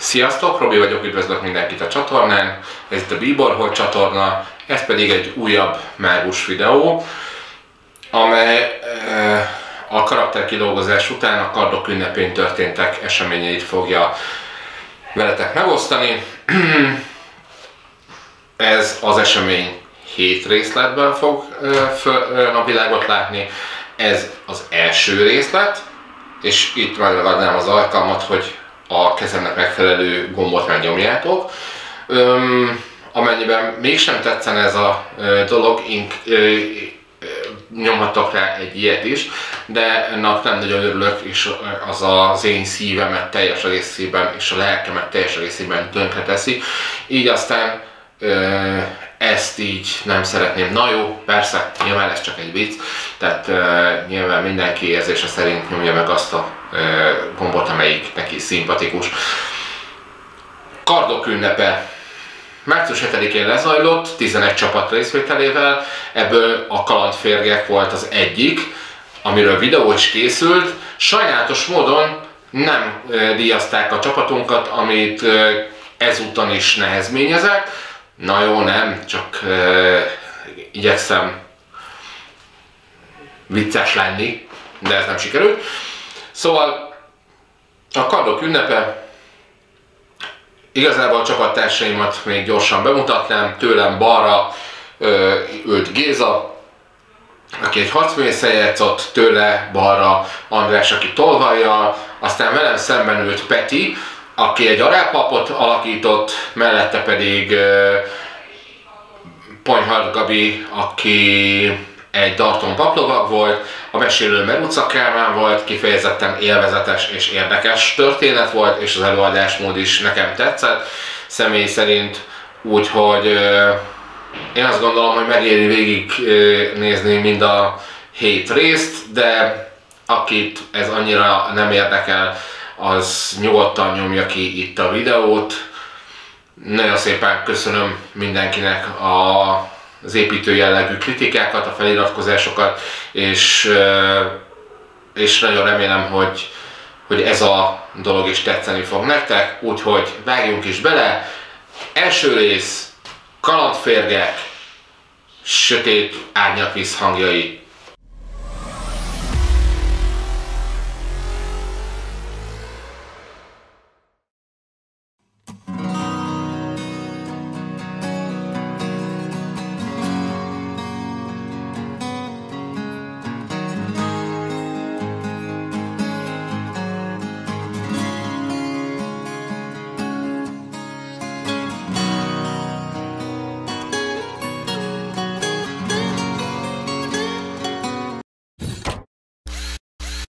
Sziasztok, Robi vagyok, üdvözlök mindenkit a csatornán. Ez itt a Bíborhold csatorna, ez pedig egy újabb mágus videó, amely a karakterkidolgozás után a Kardok ünnepén történtek eseményeit fogja veletek megosztani. Ez az esemény 7 részletben fog napvilágot látni. Ez az első részlet, és itt megragadnám az alkalmat, hogy a kezemnek megfelelő gombot megnyomjátok. Amennyiben mégsem tetszen ez a dolog, nyomhattok rá egy ilyet is, de ennek nem nagyon örülök, és az az én szívemet teljes részében és a lelkemet teljes részében tönkreteszi. Így aztán ezt így nem szeretném. Na jó, persze, nyilván ez csak egy vicc, tehát nyilván mindenki érzése szerint nyomja meg azt a gombot, amelyik neki szimpatikus. Kardok ünnepe. Március 7-én lezajlott, 11 csapat részvételével, ebből a Kalandférgek volt az egyik, amiről videó is készült. Sajnálatos módon nem díjazták a csapatunkat, amit ezúton is nehezményezek. Na jó, nem, csak igyekszem vicces lenni, de ez nem sikerült. Szóval a Kardok ünnepe, igazából a csapattársaimat még gyorsan bemutatnám. Tőlem balra ült Géza, aki egy harcművésszel játszott, tőle balra András, aki tolvajjal, aztán velem szemben ült Peti, aki egy arápapot alakított, mellette pedig Ponyhardt Gabi, aki egy Darton paplovag volt, a mesélő Meruca Kálmán volt, kifejezetten élvezetes és érdekes történet volt, és az előadásmód is nekem tetszett személy szerint, úgyhogy én azt gondolom, hogy megéri végig nézni mind a 7 részt, de akit ez annyira nem érdekel, az nyugodtan nyomja ki itt a videót. Nagyon szépen köszönöm mindenkinek az építő jellegű kritikákat, a feliratkozásokat, és nagyon remélem, hogy ez a dolog is tetszeni fog nektek, úgyhogy vágjunk is bele. Első rész, Kalandférgek, sötét árnyakvíz hangjai.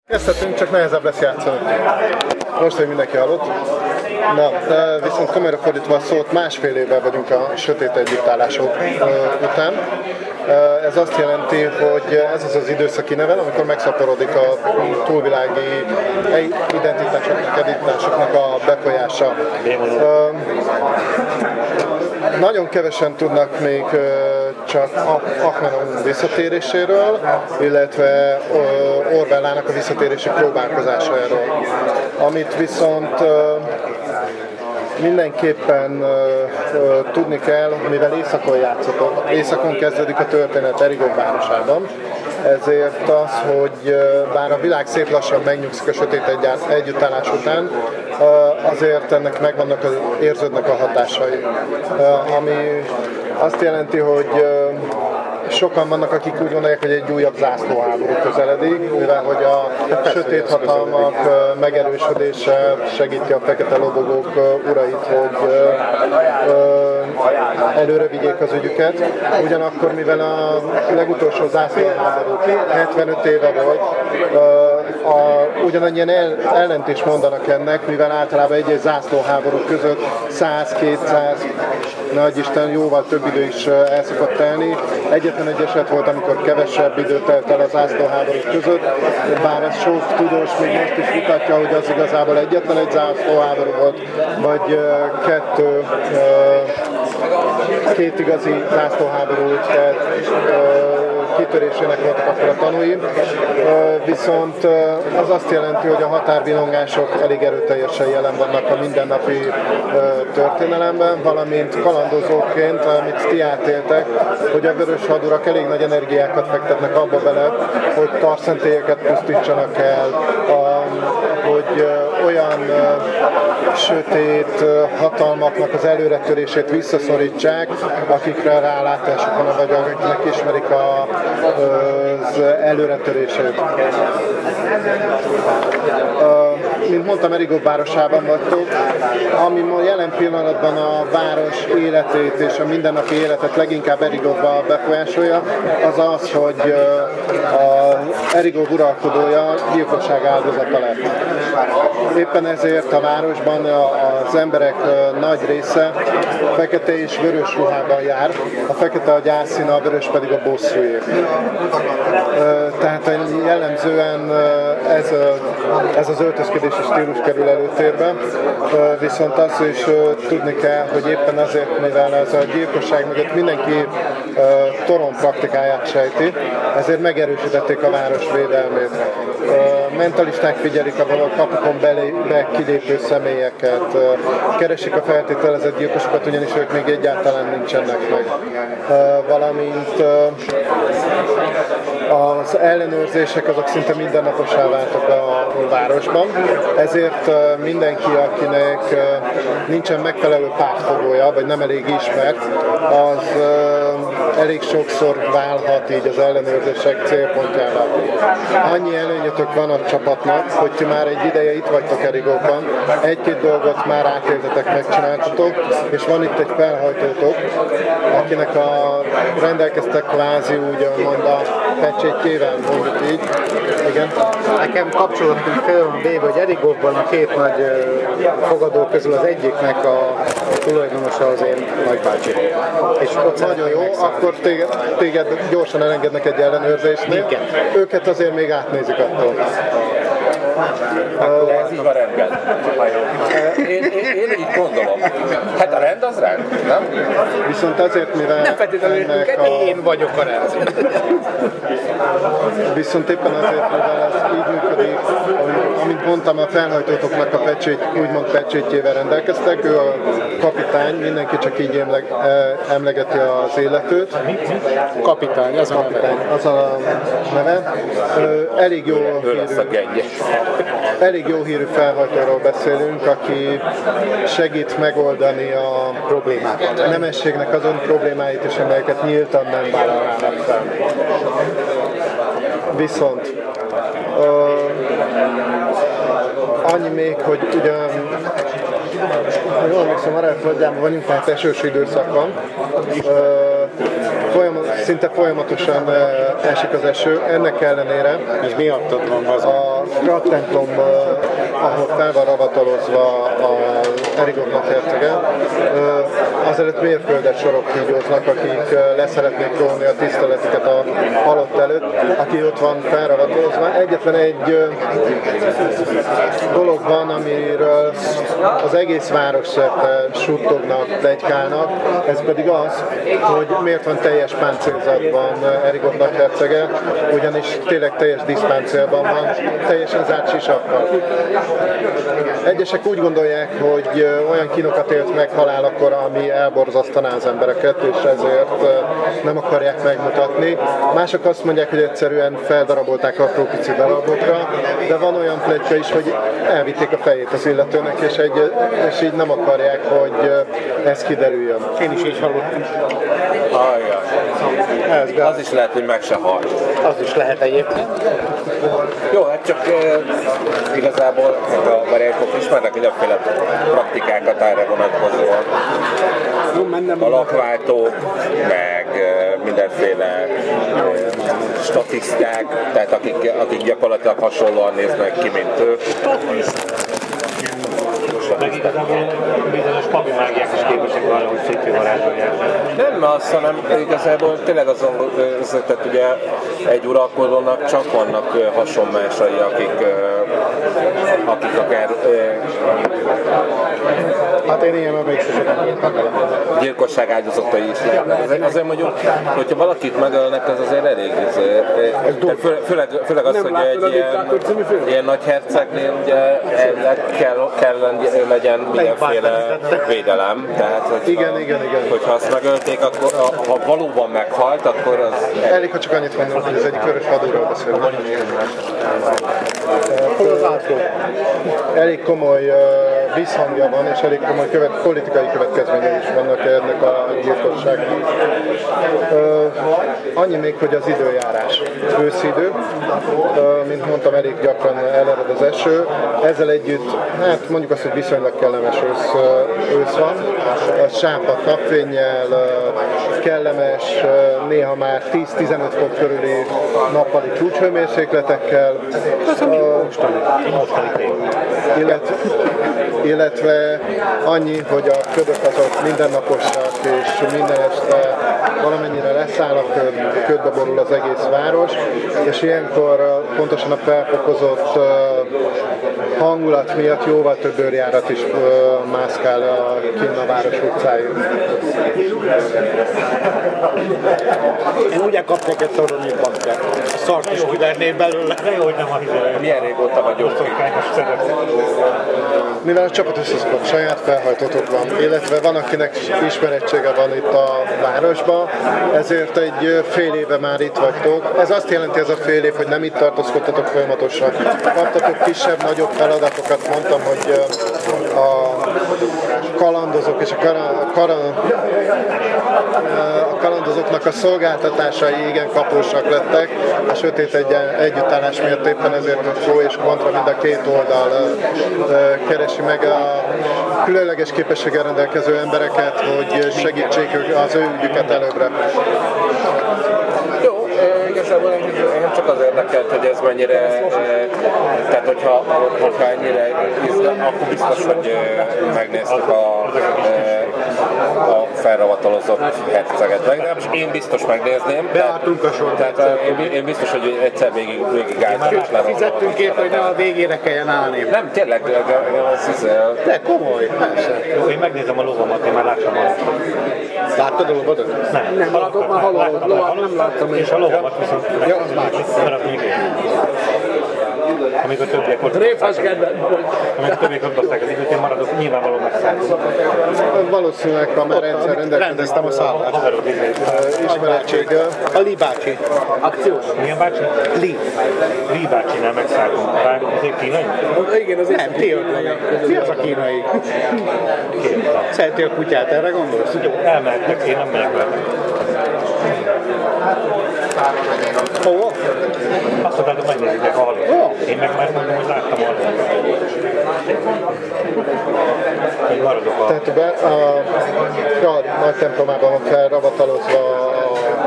Kezdhetünk, csak nehezebb lesz játszani. Most, hogy mindenki hallott. Na, viszont komolyra fordítva a szót, másfél évvel vagyunk a sötét együttállások után. Ez azt jelenti, hogy ez az az időszaki nevel, amikor megszaporodik a túlvilági identitásoknak a befolyása. Nagyon kevesen tudnak még csak Akmeron visszatéréséről, illetve Orvellának a visszatérési próbálkozásáról. Amit viszont mindenképpen tudni kell, mivel éjszakon kezdődik a történet Erigow városában, ezért az, hogy bár a világ szép lassan megnyugszik a sötét együttállás után, azért ennek megvannak az érződnek a hatásai. Ami azt jelenti, hogy sokan vannak, akik úgy gondolják, hogy egy újabb zászlóháború közeledik, mivel hogy a sötét hatalmak megerősödése segíti a fekete lobogók urait, hogy előre vigyék az ügyüket. Ugyanakkor, mivel a legutolsó zászlóháború 75 éve volt, ugyanannyian ellent is mondanak ennek, mivel általában egy-egy zászlóháború között 100-200, nagyisten, jóval több idő is el szokott telni. Egyetlen egy eset volt, amikor kevesebb idő telt el a zászlóháború között, bár ez sok tudós még most is mutatja, hogy az igazából egyetlen egy zászlóháború volt, vagy két igazi zászlóháború, tehát kitörésének voltak akkor a tanúi, viszont az azt jelenti, hogy a határvilongások elég erőteljesen jelen vannak a mindennapi történelemben, valamint kalandozóként, amit ti átéltek, hogy a vöröshadurak elég nagy energiákat fektetnek abba bele, hogy tarszentélyeket pusztítsanak el, hogy olyan sötét hatalmaknak az előretörését visszaszorítsák, akikre rálátásuk van, vagy akiknek ismerik az előretörését. Mint mondtam, Erigow városában vagytok, ami ma jelen pillanatban a város életét és a mindennapi életet leginkább Erigóval befolyásolja, az az, hogy Erigow uralkodója gyilkosság áldozata lett. Éppen ezért a városban az emberek nagy része fekete és vörös ruhában jár, a fekete a gyászszín, a vörös pedig a bosszúé. Tehát jellemzően ez az öltözködési stílus kerül előtérbe, viszont azt is tudni kell, hogy éppen azért, mivel ez a gyilkosság mögött mindenki toron praktikáját sejti, ezért megerősítették a város védelmét. Mentalisták figyelik a kapukon kilépő személyeket, keresik a feltételezett gyilkosokat, ugyanis ők még egyáltalán nincsenek meg. Valamint az ellenőrzések azok szinte mindennapossá váltak a városban, ezért mindenki, akinek nincsen megfelelő pártfogója, vagy nem elég ismert, az elég sokszor válhat így az ellenőrzések célpontjára. Annyi előnyötök van a csapatnak, hogy ti már egy ideje itt vagytok Erigóban, egy-két dolgot már átéltetek, megcsináltatok, és van itt egy felhajtótok, akinek rendelkeztek kvázi úgymond a pecsétjével, mondjuk így. Igen. Nekem kapcsolatban fel van véve, hogy Erigóban a két nagy fogadó közül az egyiknek a tulajdonosa az én nagybácsi. És ott nagyon jó, akkor téged gyorsan elengednek egy ellenőrzésnél. Igen. Őket azért még átnézik attól. Akkor ez így a rendben. Én így gondolom. Hát a rend az rend, nem? Viszont azért, mivel... Nem feltétlenül őket, én vagyok a rend. Viszont éppen azért, mivel ez így működik, amint mondtam, a felhajtótoknak a úgymond pecsétjével rendelkeztek, ő a kapitány, mindenki csak így emlegeti az életőt. Kapitány, az a neve. Az a neve. Elég jó hírű felhajtóról beszélünk, aki segít megoldani a problémákat. A nemességnek azon problémáit is, amelyeket nyíltan nem vállalnának fel. Viszont annyi még, hogy ugyan jól emlékszem, arra földjában vagyunk, tehát esős időszak van. Szinte folyamatosan esik az eső, ennek ellenére és miattad van az a Gradtemplom, ahol fel van ravatolozva az Erigónak hercege, azelőtt mérföldet sorok hígyóznak, akik leszeretnék róni a tiszteletüket a halott előtt, aki ott van felravatolozva. Egyetlen egy dolog van, amiről az egész város szerte suttognak, pletykálnak, ez pedig az, hogy miért van teljes páncélzatban Erigó nagyhercege, ugyanis tényleg teljes díszpáncélban van, teljesen zárt sisakkal. Egyesek úgy gondolják, hogy olyan kínokat élt meg halálakor, ami elborzasztaná az embereket, és ezért nem akarják megmutatni. Mások azt mondják, hogy egyszerűen feldarabolták a pici darabokra, de van olyan pletyka is, hogy elvitték a fejét az illetőnek, és így nem akarják, hogy ez kiderüljön. Én is így hallottam. Az is lehet, hogy meg se halt. Az is lehet egyébként. Jó, hát csak igazából a variákok ismernek mindenféle praktikákat erre vonatkozóan. A lakváltók, meg mindenféle statiszták, tehát akik gyakorlatilag hasonlóan néznek ki, mint ők. Meg igazából bizonyos papimágiák is képesek arra, hogy szétkivarázsolják. Nem az, hanem igazából tényleg azon, tehát ugye egy uralkodónak csak vannak hasonmásai, akik akár Hát én ilyen meg is gyilkosság áldozatai is lehetnek. Azért mondjuk, hogyha valakit megölnek, az azért elég. Főleg az, hogy egy ilyen nagy hercegnél ugye kell legyen mindenféle védelem. Igen. Hogyha azt megölték, akkor ha valóban meghalt, akkor az... Elég, ha csak annyit mondom, hogy ez egy körös hadúról beszélünk. Hol az átló? Elég komoly visszhangja van, és elég komoly politikai következményei is vannak ennek a gyilkosságnak. Annyi még, hogy az időjárás. Őszi idő, mint mondtam, elég gyakran elered az eső. Ezzel együtt, hát mondjuk azt, hogy viszonylag kellemes ősz van. Sápadt napfénnyel, kellemes, néha már 10-15 fok körüli nappali csúcshőmérsékletekkel. Illetve annyi, hogy a ködök azok mindennaposak, és minden este valamennyire leszáll a köd, ködbe borul az egész város, és ilyenkor pontosan a felfokozott hangulat miatt jóval több őrjárat is mászkál a kinn a város utcáin. Én úgy elkapnék egy toronyú bankát, a szart is kiverném belőle, de jó, hogy nem a hideg. Milyen régóta vagyok. Mivel a csapat összeszokott, saját felhajtótok van, illetve van, akinek ismerettsége van itt a városban, ezért egy fél éve már itt vagytok. Ez azt jelenti, ez a fél év, hogy nem itt tartózkodtatok folyamatosan. Kaptatok kisebb-nagyobb feladatokat, mondtam, hogy a kalandozók és a kalandozóknak a szolgáltatásai igen kapósak lettek, a sötét együttállás miatt éppen ezért a pro és kontra mind a két oldal keresi meg a különleges képességgel rendelkező embereket, hogy segítsék az ő ügyüket előbbre. Jó, igazából engem csak az érdekelt, hogy ez mennyire, tehát hogyha ennyire ízlem, akkor biztos, hogy megnéztük a felravatalozott herceget. Legalábbis én biztos megnézném. Beálltunk a sor. Tehát én biztos, hogy egyszer végig álltam és lerontottam. Fizettünk ért, hogy ne a végére kelljen állni. Nem, tényleg, az hiszel. De komoly. Jó, én megnézem a lovamat, én már láttam a lovamat. Láttad a lovadat? Nem, láttam a lovat, nem láttam. És a lovamat viszont... Jó, az más. Amíg a többiek ott baszták az időt, én maradok nyilvánvalóan megszállni. Valószínűleg, ha már rendszer rendelkeztem a szállást. Ismeretséggel. A Li bácsi. Akciós. Milyen bácsi? Li. Li bácsinál megszálltunk. Azért kínai? Igen, azért nem, ti az a kínai. Szereti a kutyát, erre gondolsz? Jó, elmehetnek, én nem megvernek. Hova? Azt mondtad, hogy megnézitek a halét. Én meg már mondom, hogy láttam a halét. Én maradok a... Tehát a nagy templomában van felravatalozva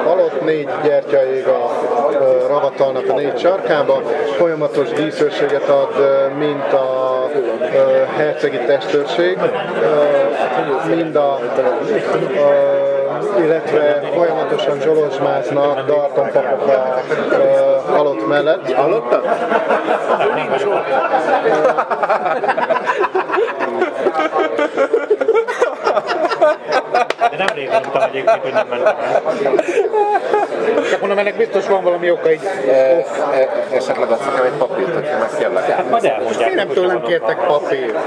a halott, 4 gyertya ég a ravatalnak a 4 sarkába. Folyamatos díszőrséget ad, mint a hercegi testőrség, mind a illetve folyamatosan zsolozsmáznak Darton papok a halott mellett. Hallottad? De nem régultam egyébként, hogy nem mentem. Csak mondom, ennek biztos van valami oka így. Esetleg azt hiszem egy papírt, hogyha megkérlek. Hát majd elmondják. Én nem kértek papírt.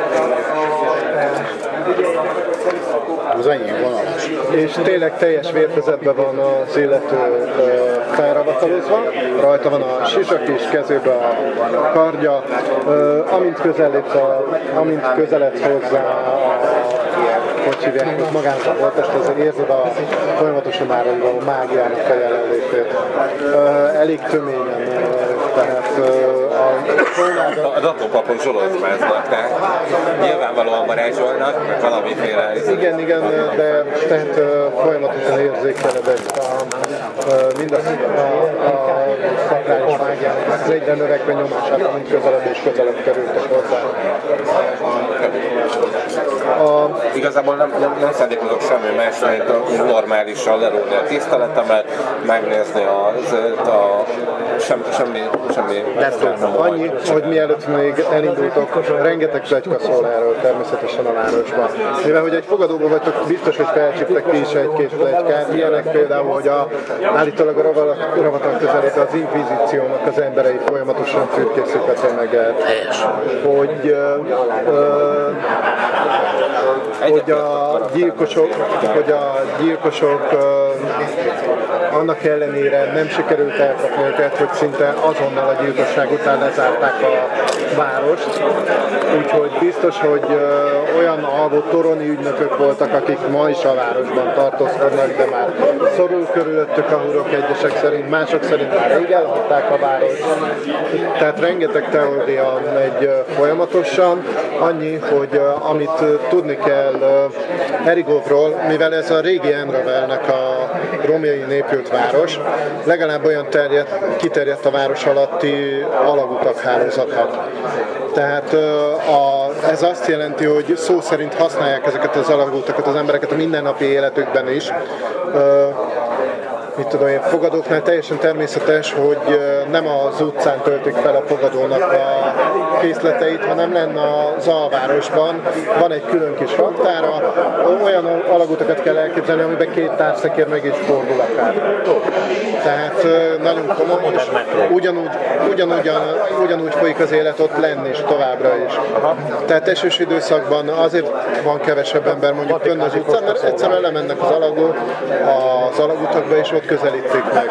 Az enyém vonalas. És tényleg teljes vérfezetben van az illető felravatalozva. Rajta van a sisak is, kezébe a kardja. Amint közeled hozzá hogy hívják, magának a holtest, azért érzed a folyamatosan már a mágiának a jelenlétét. Elég töményen, tehát a datópapon zsolozmáznak, tehát nyilvánvalóan varázsolnak, meg valamiféle... Igen, de tehát folyamatosan érzékeled ezt a szakrányos mágiának, az egyre növekve nyomását, amint közelebb és közelebb kerültek hozzá. Igazából nem szándékozok semmi más, mint normálisan leróni a tiszteletemet, megnézni semmi. Annyi, hogy mielőtt még elindultok, rengeteg pletyka szól erről természetesen a városban. Mivel hogy egy fogadóban vagytok, biztos, hogy felcsiptek ti is egy-két pletykát. Ilyenek például, hogy állítólag a ravatak közelébe az inkvizíciónak az emberei folyamatosan fürkészik a tömeget. Hogy hogy a gyilkosok annak ellenére nem sikerült elkapni őket, hogy szinte azonnal a gyilkosság után lezárták a várost. Úgyhogy biztos, hogy olyan alvott toroni ügynökök voltak, akik ma is a városban tartózkodnak, de már szorul körülöttük a hurok egyesek szerint, mások szerint már rég elhagyták a várost. Tehát rengeteg teória megy folyamatosan. Annyi, hogy amit tudni kell Erigóról, mivel ez a régi Endravelnek a romjai népült város, legalább olyan kiterjedt a város alatti alagutak hálózatnak. Tehát ez azt jelenti, hogy szó szerint használják ezeket az alagutakat az embereket a mindennapi életükben is. Fogadóknál teljesen természetes, hogy nem az utcán töltik fel a fogadónak a készleteit, hanem lenne az alvárosban. Van egy külön kis raktára, olyan alagutakat kell elképzelni, amiben két távszekér meg is fordul akár. Tehát nagyon komoly, és ugyanúgy folyik az élet ott lenni is, továbbra is. Tehát esős időszakban azért van kevesebb ember mondjuk fönn az utcán, mert egyszerűen lemennek az alagutakba, és ott közelítik meg.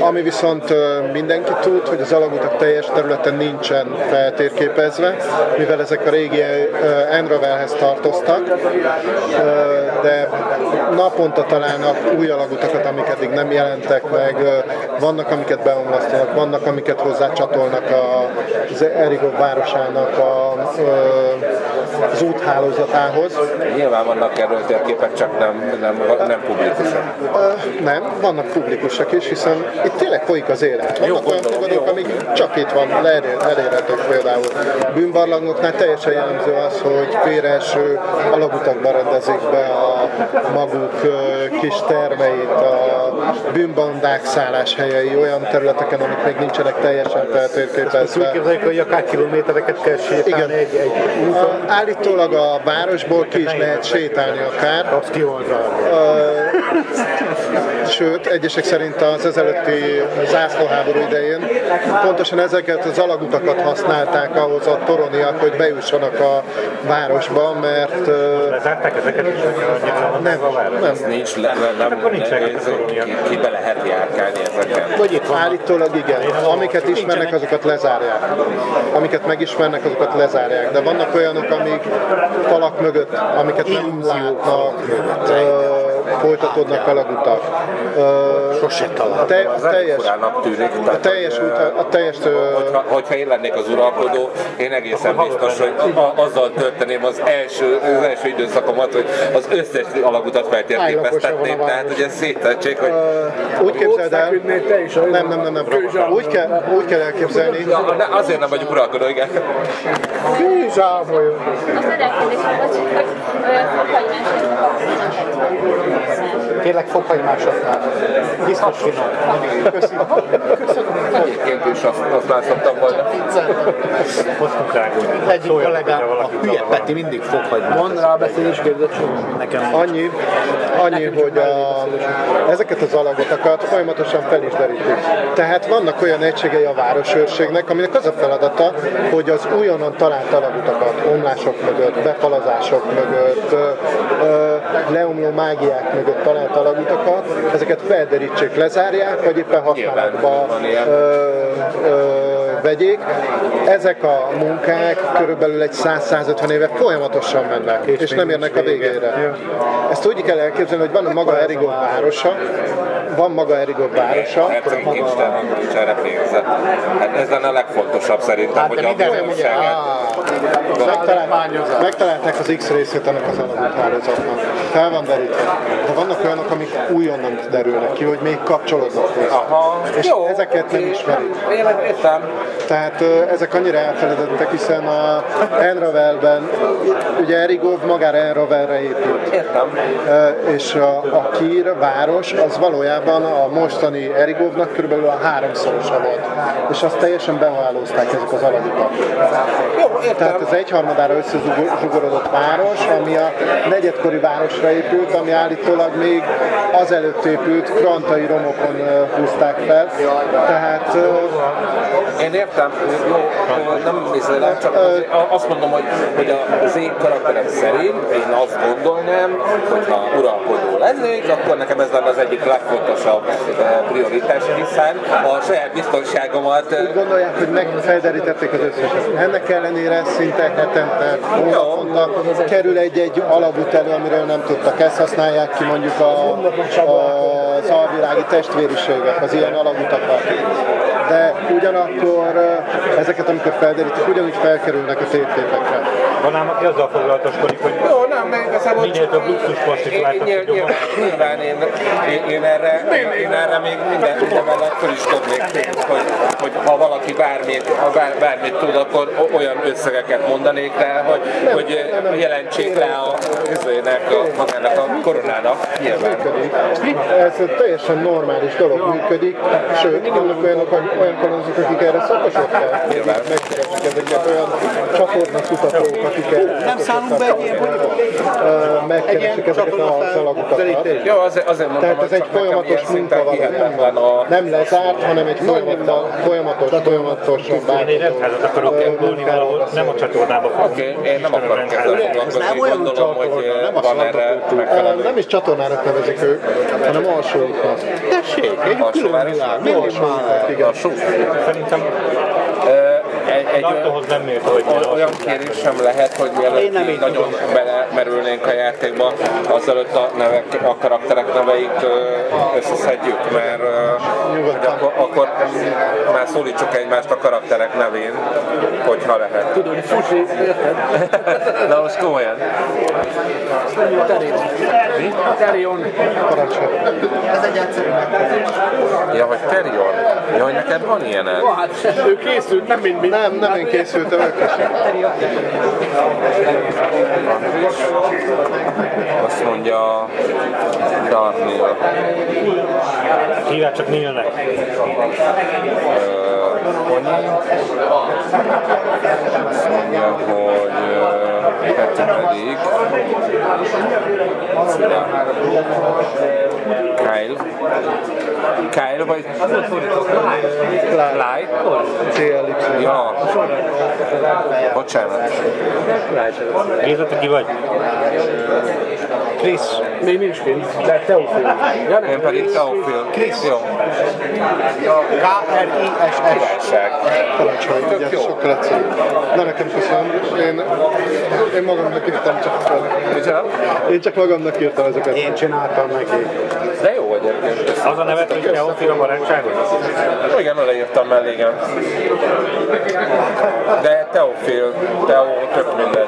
Ami viszont mindenki tud, hogy az alagutak teljes területen nincsen feltérképezve, mivel ezek a régi Endravelhez tartoztak, de naponta találnak új alagutakat, amik eddig nem jelentek meg, vannak, amiket beomlasztanak, vannak, amiket hozzácsatolnak az Erigow városának az úthálózatához. Nyilván vannak erről térképek, csak nem publikusak. Nem, vannak publikusak is, hiszen itt tényleg folyik az élet. Vannak olyan fogadók, amik csak itt van, elérhetők például. Bűnbarlangoknál teljesen jellemző az, hogy félreeső alagutakban rendezik be a maguk kis termeit, a bűnbandák szálláshelyei olyan területeken, amik még nincsenek teljesen feltérképezve. Úgy képzeljük, hogy akár kilométereket kell sétálni egy úton. Állítólag a városból ki is lehet sétálni akár. Sőt, egyesek szerint az ezelőtti zászlóháború idején pontosan ezeket az alagutakat használták ahhoz a toroniak, hogy bejussanak a városba, mert... Lezárták ezeket is, hogy nem a város. Nem, nincs, ki be lehet járkálni ezeket. Vagy itt van. Állítólag igen. Amiket ismernek, azokat lezárják. Amiket megismernek, azokat lezárják. De vannak olyanok, amik falak mögött, amiket nem látnak, folytatódnak alagutak. Sose találtam. Az elég furának tűnik. Hogyha én lennék az uralkodó, én egészen biztos, hogy azzal tölteném az első időszakomat, hogy az összes alagutat feltérképeztetném. Tehát, hogy ez széttettség, hogy... Úgy képzeld el... Nem. Úgy kell elképzelni... Azért nem vagyok uralkodó, igen. Kizsávoljunk! A szerepkérdésem, hogy kérlek, fokhagymásoknál. Biztos finom. Köszönöm. Egyébként is azt szoktam volna. Legyünk a legalább a hülye Peti mindig fokhagymás. Mondd rá a beszélés kérdőt. Nekem annyi, hogy ezeket az alagotakat folyamatosan fel is derítjük. Tehát vannak olyan egységei a városőrségnek, aminek az a feladata, hogy az újonnan talált alagutakat, omlások mögött, befalazások mögött, leomló mágiák mögött talált alagutakat, ezeket felderítsék, lezárják, vagy éppen használatba vegyék. Ezek a munkák körülbelül egy 100-150 éve folyamatosan mennek, és nem érnek a végére. Ezt úgy kell elképzelni, hogy van maga Erigow városa, Hát nincs erre pénze. Hát ez lenne a legfontosabb szerintem, hogy a bizonyosságet. Megtalálták az X részét ennek az elavult hálózatnak. Fel van derítve. De vannak olyanok, amik újonnan derülnek ki, hogy még kapcsolódnak hozzá. És jó, ezeket okay. Nem ismerik. Értem. Tehát ezek annyira elfeledettek, hiszen a Endravelben, ugye Erigow magára Endravelre épült. Értem. És a Kír város az valójában a mostani Erigownak körülbelül a háromszorosa volt. És azt teljesen behálózták ezek az alagutak. Tehát ez egyharmadára összezsugorodott város, ami a negyedkori városra épült, ami állítólag még azelőtt épült, krantai romokon húzták fel. Tehát... Én értem, jó, nem bizonyos, csak azt mondom, hogy az én karakterem szerint én azt gondolnám, hogy ha uralkodó lennék, akkor nekem ez lenne az egyik legfontosabb prioritás, hiszen a saját biztonságomat... Úgy gondolják, hogy megfelderítették az összeset. Ennek ellenére szinte hetente, hónaponta kerül egy-egy alagút elő, amiről nem tudtak. Ezt használják ki mondjuk az alvilági testvériségek, az ilyen alagutakat. De ugyanakkor ezeket, amikor felderítik, ugyanúgy felkerülnek a tétépekre. Van ám, aki azzal foglalatoskodik, hogy minél több luxuspostit látnak, hogy jobban. Nyilván én erre még minden mellett föliskodnék pénzt, hogy ha valaki bármit tud, akkor olyan összegeket mondanék rá, hogy jelentsék rá magának a koronának. Nyilván. Ez teljesen normális dolog működik, sőt, vannak olyan kolonozók, akik erre szakosodták. Nyilván. Megkérdeznek ezeket olyan csatornak kutatók, akik erre nem szállunk be egy ilyen bonyolult? Megkeresik ezeket az alagukat. Jó, azért mondom, hogy csak nekem ilyen szinten hihetetlen a... Nem lezárt, hanem egy folyamatos rendházat akarok elbúlni, valahol nem a csatornába fogom. Oké, én nem akarok ezzel foglalkozni, gondolom, hogy van erre megfelelő. Nem is csatornának nevezik ők, hanem alsóknak. Tessék, egy külön világ, mindig már alsó. Szerintem Dartonhoz nem mérte, hogy olyan kérés sem lehet, hogy mielőtt nagyon belemerülnénk a játékba, azelőtt a karakterek neveit összeszedjük, mert akkor már szólítsuk egymást a karakterek nevén, hogyha lehet. Tudod, hogy fusi, érted? Na most komolyan. Terion. Ez egy egyszerű megfelelő. Ja, hogy Terion? Ja, hogy neked van ilyenet? Ja, hát ő készült, nem mind. Nem én készültem, ők is. Azt mondja Darnia. Hívják csak Nilnek. Pony. Azt mondja, hogy Peti pedig. Kyle vagy Light? CLY. Ja. Bocsánat. Géza, te ki vagy? Krisz. Még nincs kint, de Teofil. Én pedig Teofil. Krisz. Jó. K-R-I-S-S. Parancsolj, ugye, sok lecó. Na, nekem köszönöm. Én magamnak írtam csak fel. Én csak magamnak írtam ezeket. Én csináltam neki. De jó vagy egyébként. Az a nevet, hogy Teofil a barátságot? Igen, odaírtam mellé, igen. De Teofil, tök minden.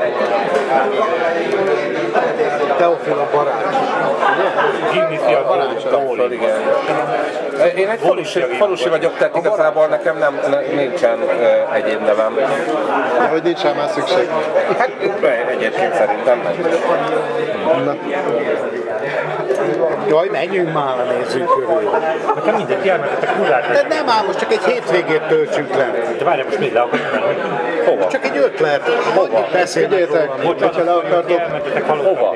Teofil a barát. A barátságtól, igen. Én egy falusi vagyok, tehát igazából nekem nincsen egyéb nevem. Hogy nincsen már szükség? Hát egyébként szerintem nem. Jaj, menjünk már, nézzünk körül. Nekem mindenki elmentett a kurzásra. De nem áll, most csak egy hétvégét töltsünk le. De várjál, most még le akarsz menni? Hova? Csak egy ötlet. Hova? Beszéljetek, hogyha le akartok. Hova?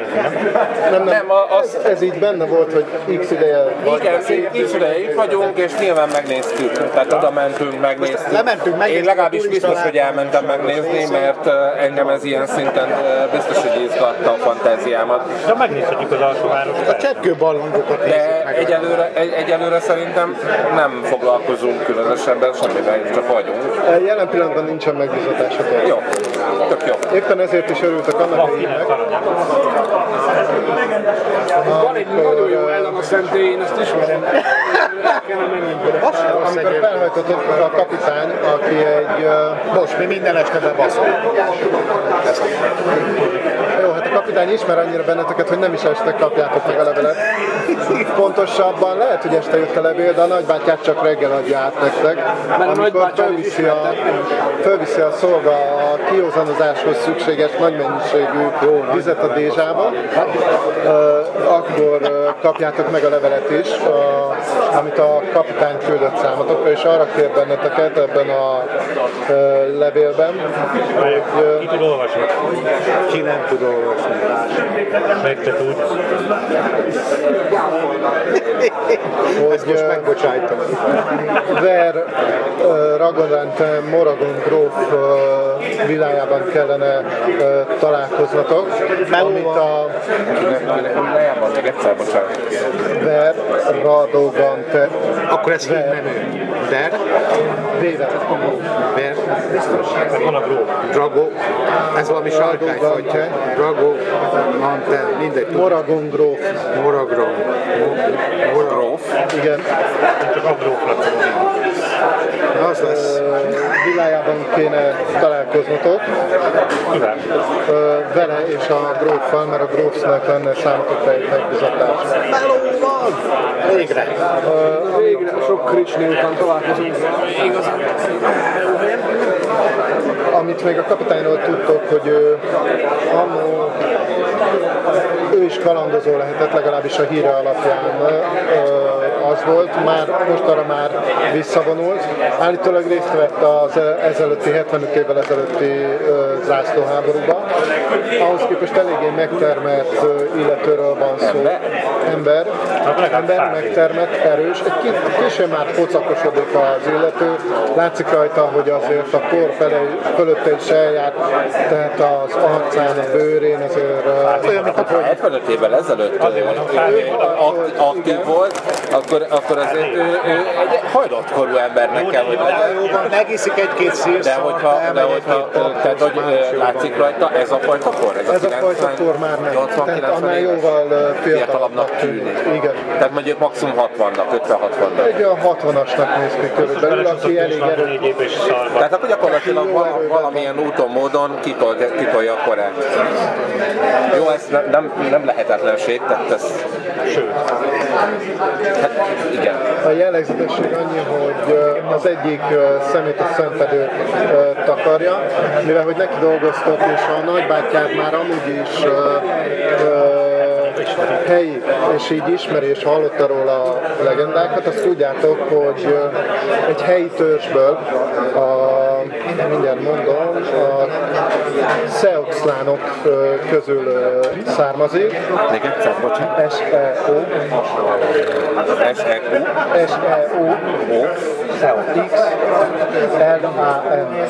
Nem, ez így benne volt, hogy x ideje volt. Igen, x ideje itt vagyunk, és nyilván megnéztük. Tehát oda mentünk, megnéztük. Lementünk, megnéztük. Én legalábbis biztos, hogy elmentem megnézni, mert engem ez ilyen szinten biztos, hogy izgatta a fantáziámat. De megnézhetjük az alsóvárost. A cseppkőbarlangokat nézzük meg. Egyelőre szerintem nem foglalkozunk különösebben semmivel, csak vagyunk. Jelen pillanatban nincsen megbízatásokat. Jó. tök jó. Éppen ezért is örültek annak a hívnek. Van egy nagyon jó ellen a szentély, én ezt ismerem. Amikor felhajtott a kapitány, aki egy... Most mi minden este bebaszol. Jó, hát a kapitány ismer annyira benneteket, hogy nem is este kapjátok meg a levelet. Pontosabban lehet, hogy este jött a levél, de a nagybátyát csak reggel adja át nektek. Amikor fölviszi a szolga a kiózanozáshoz szükséges nagy mennyiségű vizet a dézsába, akkor kapjátok meg a levelet is, amit a kapitány küldött számotokra, és arra kér benneteket ebben a levélben, hogy... Ki tud olvasni? Ki nem tud olvasni? Meg te tudsz. Ezt most megbocsájtom. Ver Mordagon gróf világában kellene találkoznatok, amit a... Világában, meg egyszer, bocsánat. Ver Mordagon... Akkor ez így nem ő. Ver? Ver? Van a gróf. Dragó. Ez valami sarkányfajta. Dragó. Mindegy. Mordagon gróf. Mordagon. Mordagon. Igen. Csak a grófnak tudom. Az lesz. Világában kéne találkoznotok. Vele és a gróffal, mert a grófnak lenne számotokra egy megbizatás. Végre. Végre sok kricsnél után találkozunk. Igazán. Amit még a kapitányról tudtok, hogy ő is kalandozó lehetett, legalábbis a híre alapján az volt, már most arra már visszavonult. Állítólag részt vett az ezelőtti, 75 évvel ezelőtti zászlóháborúban. Ahhoz képest eléggé megtermett illetőről van szó. Ember megtermett, erős. Egy kicsit már pocakosodik az illető. Látszik rajta, hogy azért a kor fölötte is eljárt, tehát az arcán, a bőrén azért... Ha 75 évvel ezelőtt aktív volt, akkor azért ő egy hajlatkorú embernek kell, hogy legyen. Megiszik egy-két szírszót. De hogyha látszik rajta, ez a fajta kor? Ez a fajta kor már nem. Tehát annál jóval fiatalabbnak tűnik. Tehát mondjuk maximum 60-nak, 50-60-nak. Egy olyan 60-asnak néz ki körülbelül, aki elég erős. Tehát akkor gyakorlatilag valamilyen úton, módon kitolja a korát. Jó, ez nem lehetetlenség, tehát ez... Sőt. Hát, igen. A jellegzetesség annyi, hogy az egyik szemét a szentedő takarja, mivel hogy neki dolgoztok, és a nagybátyát már amúgy is helyi, és így ismeri, és hallotta róla a legendákat, azt tudjátok, hogy egy helyi törzsből mindjárt mondom, a Szeoxlánok közül származik. Még egyszer, bocsánat. S-E-O. S-E-O. S-E-O. O. X. L-A-N.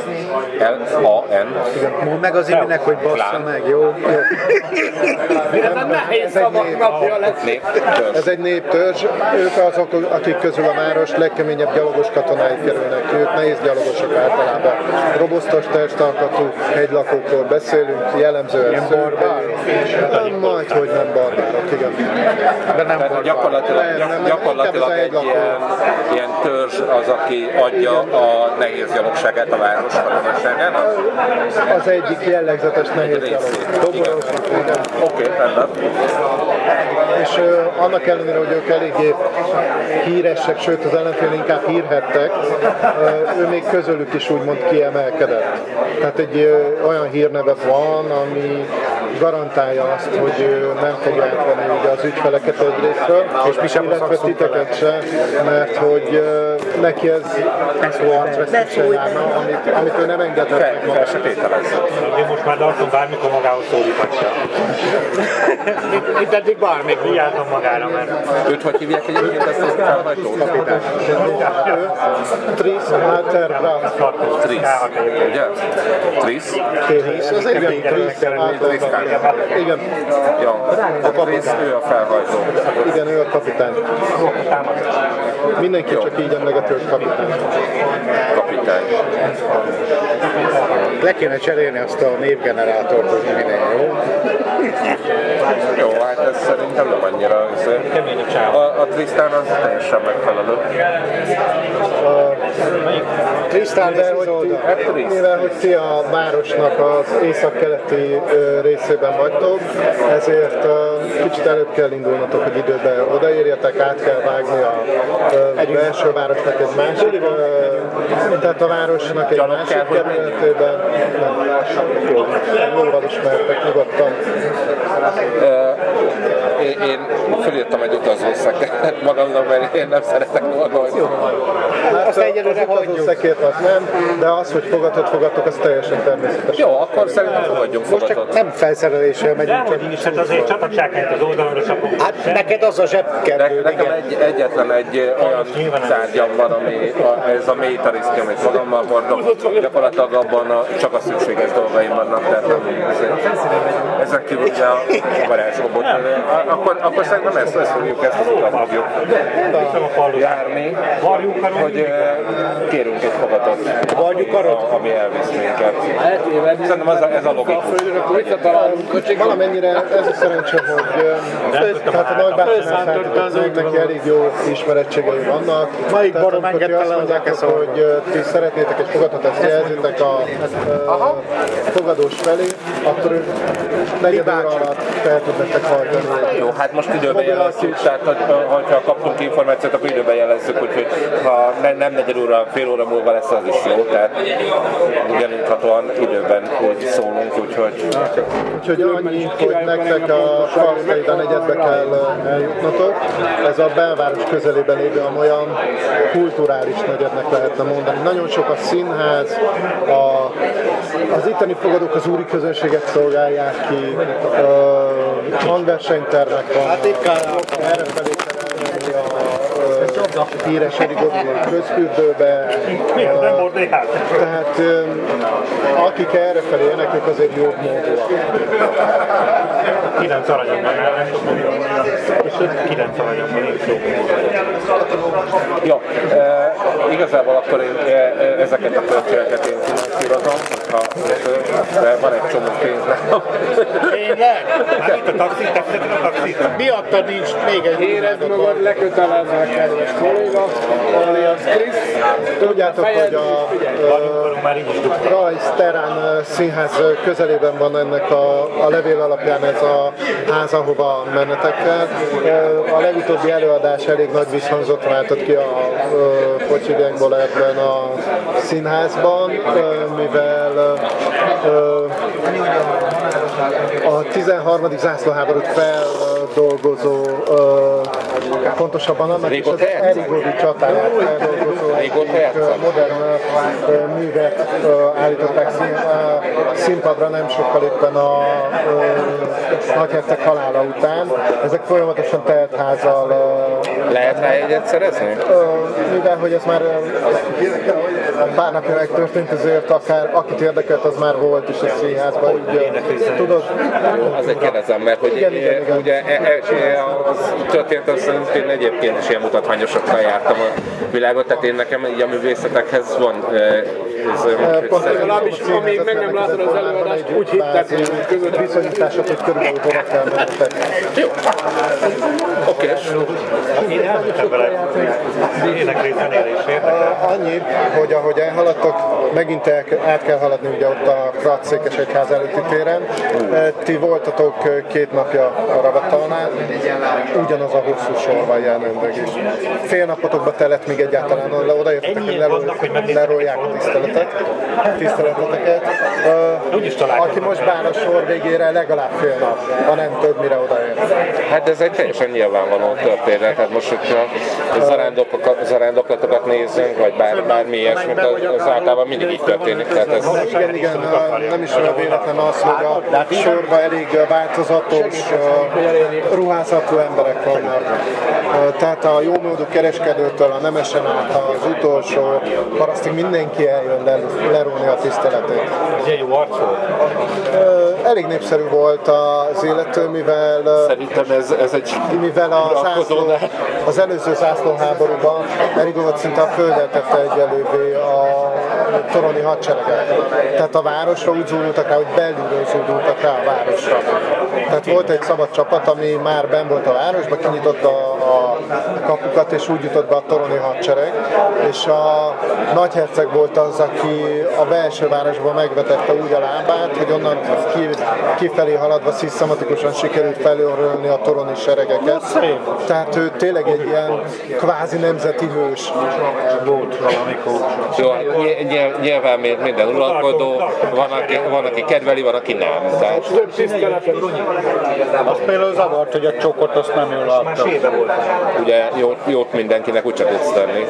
L-A-N. Mondd meg az iminek, hogy bassza meg, jó? Ez egy néptörzs. Ők azok, akik közül a város legkeményebb gyalogos katonái kerülnek. Ők nehéz gyalogosok általában. Robosztos testalkatú hegylakókról beszélünk, jellemzően szőrből. Majd, hogy nem barbárok, igen. De nem barbárok. Gyakorlatilag egy ilyen törzs az, aki adja a nehéz gyalogságát a városfalonságán. Az egyik jellegzetes nehéz gyalog. Oké, rendben. És annak ellenére, hogy ők eléggé híresek, sőt az ellenfél inkább hírhettek, ő még közülük is úgymond kiemelkedett. Tehát egy olyan hírneve van, ami garantálja azt, hogy nem fog átvenni ugye az ügyfeleket egyrésztről, és mi sem, illetve titeket se, mert hogy neki ez olyan veszélyesen járna, amit ő nem engedett meg maga. Én most már Darton bármikor magához szólíthatja. Itt eddig bármikor jártam magára, mert... Őt hogy hívják egyébként ezt az felhajtót? Kapitány. Trisztán. Trisztán. Trisztán. Trisztán. Igen. Ja. A kapitány. Ő a felhajtó. Igen, ő a kapitány. Mindenki jó. Csak így emlegeti, hogy kapitány. Kapitány. Le kéne cserélni azt a névgenerátort, hogy minden jó. Jó, hát ez szerintem nem annyira. A Trisztán az teljesen megfelelő. Trisztán, mivel hogy ti a városnak az északkeleti részében vagytok, ezért kicsit előbb kell indulnatok, hogy időben odaérjetek, át kell vágni a belső városnak egy másik, tehát a városnak egy másik kerületében. Jól van ismertek, nyugodtan. Én felírtam egy utazószeket magamnak, mert én nem szeretek dolgozni. Azt egyelőre hagyjuk. Az nem, de az, hogy fogadtok, az teljesen természetes. Jó, akkor szerintem fogadjunk. Most csak nem felszereléssel megyünk. De hogy is, hát azért csapatság lehet az oldalra csapunk. Hát neked az a zsebkendő. Nekem egyetlen egy olyan tárgyam van, ami ez a mély tariszki, amit magammal hordok. Gyakorlatilag abban csak a szükséges dolgaim vannak. Ezek kívül a varázsrobot. Akkor szerintem ezt fogjuk, ezt az utat fogjuk járni, hogy kérünk egy fogatot, ami elvisz minket. Szerintem ez a logikus. Valamennyire ez a szerencse, hogy tehát a nagybácsának neki elég jó ismerettségei vannak. Tehát azt mondják, hogy ti szeretnétek egy fogatot, ezt jelzitek a fogadós felé, akkor ők negyed óra alatt fel tudnak hajtani. Jó, hát most időben jelezzük, tehát ha kaptunk információt, akkor időben jelezzük, úgyhogy ha nem negyed óra, fél óra múlva lesz, az is jó, tehát ugyaninthatóan időben úgy szólunk, úgyhogy... Úgyhogy annyi, hogy nektek a Falszkaida negyedbe kell eljutnotok, ez a belváros közelében lévő olyan kulturális negyednek lehetne mondani. Nagyon sok a színház, az itteni fogadók az úri közönséget szolgálják ki, hangversenytermek vannak, erre felé a híres Erigow közfürdőbe. Tehát akik errefelé jönnek, ők azért jobb módúak. 9 aranyomban állás, és 9 aranyomban jobb módúak. Jó, igazából akkor én ezeket a költségeket én finanszírozom, de van egy csomó pénznek. Tényleg? Hát itt a taxit, tetszett a taxit. Miatta nincs még egy érezd magad, lekötelezve a kedves kolléga, alias Krisz. Tudjátok, hogy a Rajz Terán színház közelében van ennek a levél alapján ez a ház, ahova mennetek kell. A legutóbbi előadás elég nagy visszhangzott váltott ki a Kocsi Gengból ebben a színházban, mivel a 13. zászlóháborút feldolgozó, pontosabban annak is az Erigói csatáját feldolgozó modern művet állították színpadra nem sokkal éppen a nagyherceg halála után. Ezek folyamatosan teltházal... Lehet rá egyet szerezni? Mivel, hogy ez már pár napja megtörtént, ezért akár akit érdekelt, az már volt is a színházban. Tudod? Azért kérdezem, mert hogy ugye az történetem szerint én egyébként is ilyen mutatványosokkal jártam a világot, tehát én nekem így a művészetekhez van legalábbis, amíg meg nem látod az előadást, úgy hittek, hogy között viszonyítások, hogy körülbelül hova kell mennetek. Jó. Oké. Én elmondtam vele ének részenére is érdekel. Annyi, hogy ahogy elhaladtok, megint át kell haladni ugye ott a Kratz Székesegyház előtti téren. Ti voltatok 2 napja a Ravatalnál, ugyanaz a hosszú sorban jelenleg is. Fél napotokba telett, még egyáltalán odaértetek, hogy lerolják a tiszteleteket. Aki most bár a sor végére legalább fél nap, ha nem több, mire odaér. Hát ez egy teljesen nyilvánvaló történet. Hát most, hogyha zarándoklatokat nézzünk, vagy bármi ilyesmi, az általában mindig így történik. Igen, nem is olyan véletlen az, hogy a sorba elég változatos, ruházatú emberek vannak. Tehát a jómódú kereskedőtől a nemesen át az utolsó parasztig mindenki eljön lerúlni a tiszteletét. Ez ilyen jó arc volt? Elég népszerű volt, elszakadt az élettől, mivel mivel az előző zászlóháborúban Erigot szinte a földre tette egyelővé a toroni hadsereget. Tehát a városra úgy zúdultak rá, hogy belülről zúdultak rá a városra. Tehát volt egy szabad csapat, ami már benn volt a városban, kinyitotta a kapukat, és úgy jutott be a toroni hadsereg, és a nagyherceg volt az, aki a belső városban megvetette úgy a lábát, hogy onnan kifelé haladva szisztematikusan sikerült felőrölni a toroni seregeket. Tehát ő tényleg egy ilyen kvázi nemzeti hős volt valamikor. Jó, nyilván minden uralkodó, van, aki kedveli, van, aki nem. Tehát... Azt például zavart, hogy a csokot azt nem jól láttam. Ugye jót mindenkinek úgy csak tudsz tenni.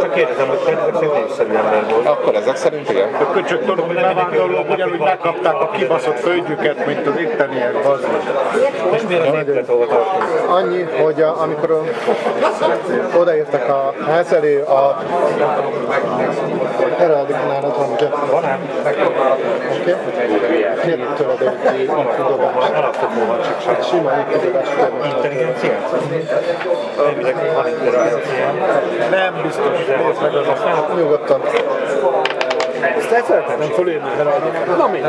Csak kérdezem, hogy ezek népszerű ember volt. Akkor ezek szerint igen. A köcsök tudom, bevándorlók ugyanúgy megkapták a kibaszott földjüket, mint az itteniek bazdmeg. Most miért a népet hova tartunk? Annyi, hogy amikor odaértek a ház elé, a... Erre addig nálat van, ugye? Van ám. Oké? Miért tőled egy kidobás? Alapfokból van csak saját. Sima egy kidobás. Intelligenciát? Nem biztos, volt meg az a fát. Nyugodtan. Ezt elfelejtettem nem fölírni. Na mi?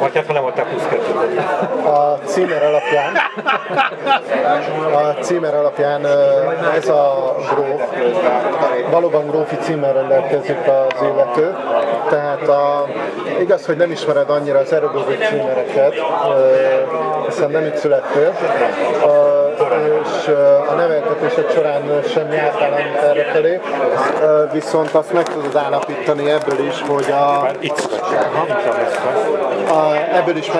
Vagy hát, ha nem adták 22-t. A címer alapján ez a gróf, valóban grófi címerrel rendelkezik az illető. Tehát igaz, hogy nem ismered annyira az erődözi címereket, hiszen nem itt születtél, és a neveltetések során sem jártál erre felé, viszont azt meg tudod állapítani ebből is, hogy ebből is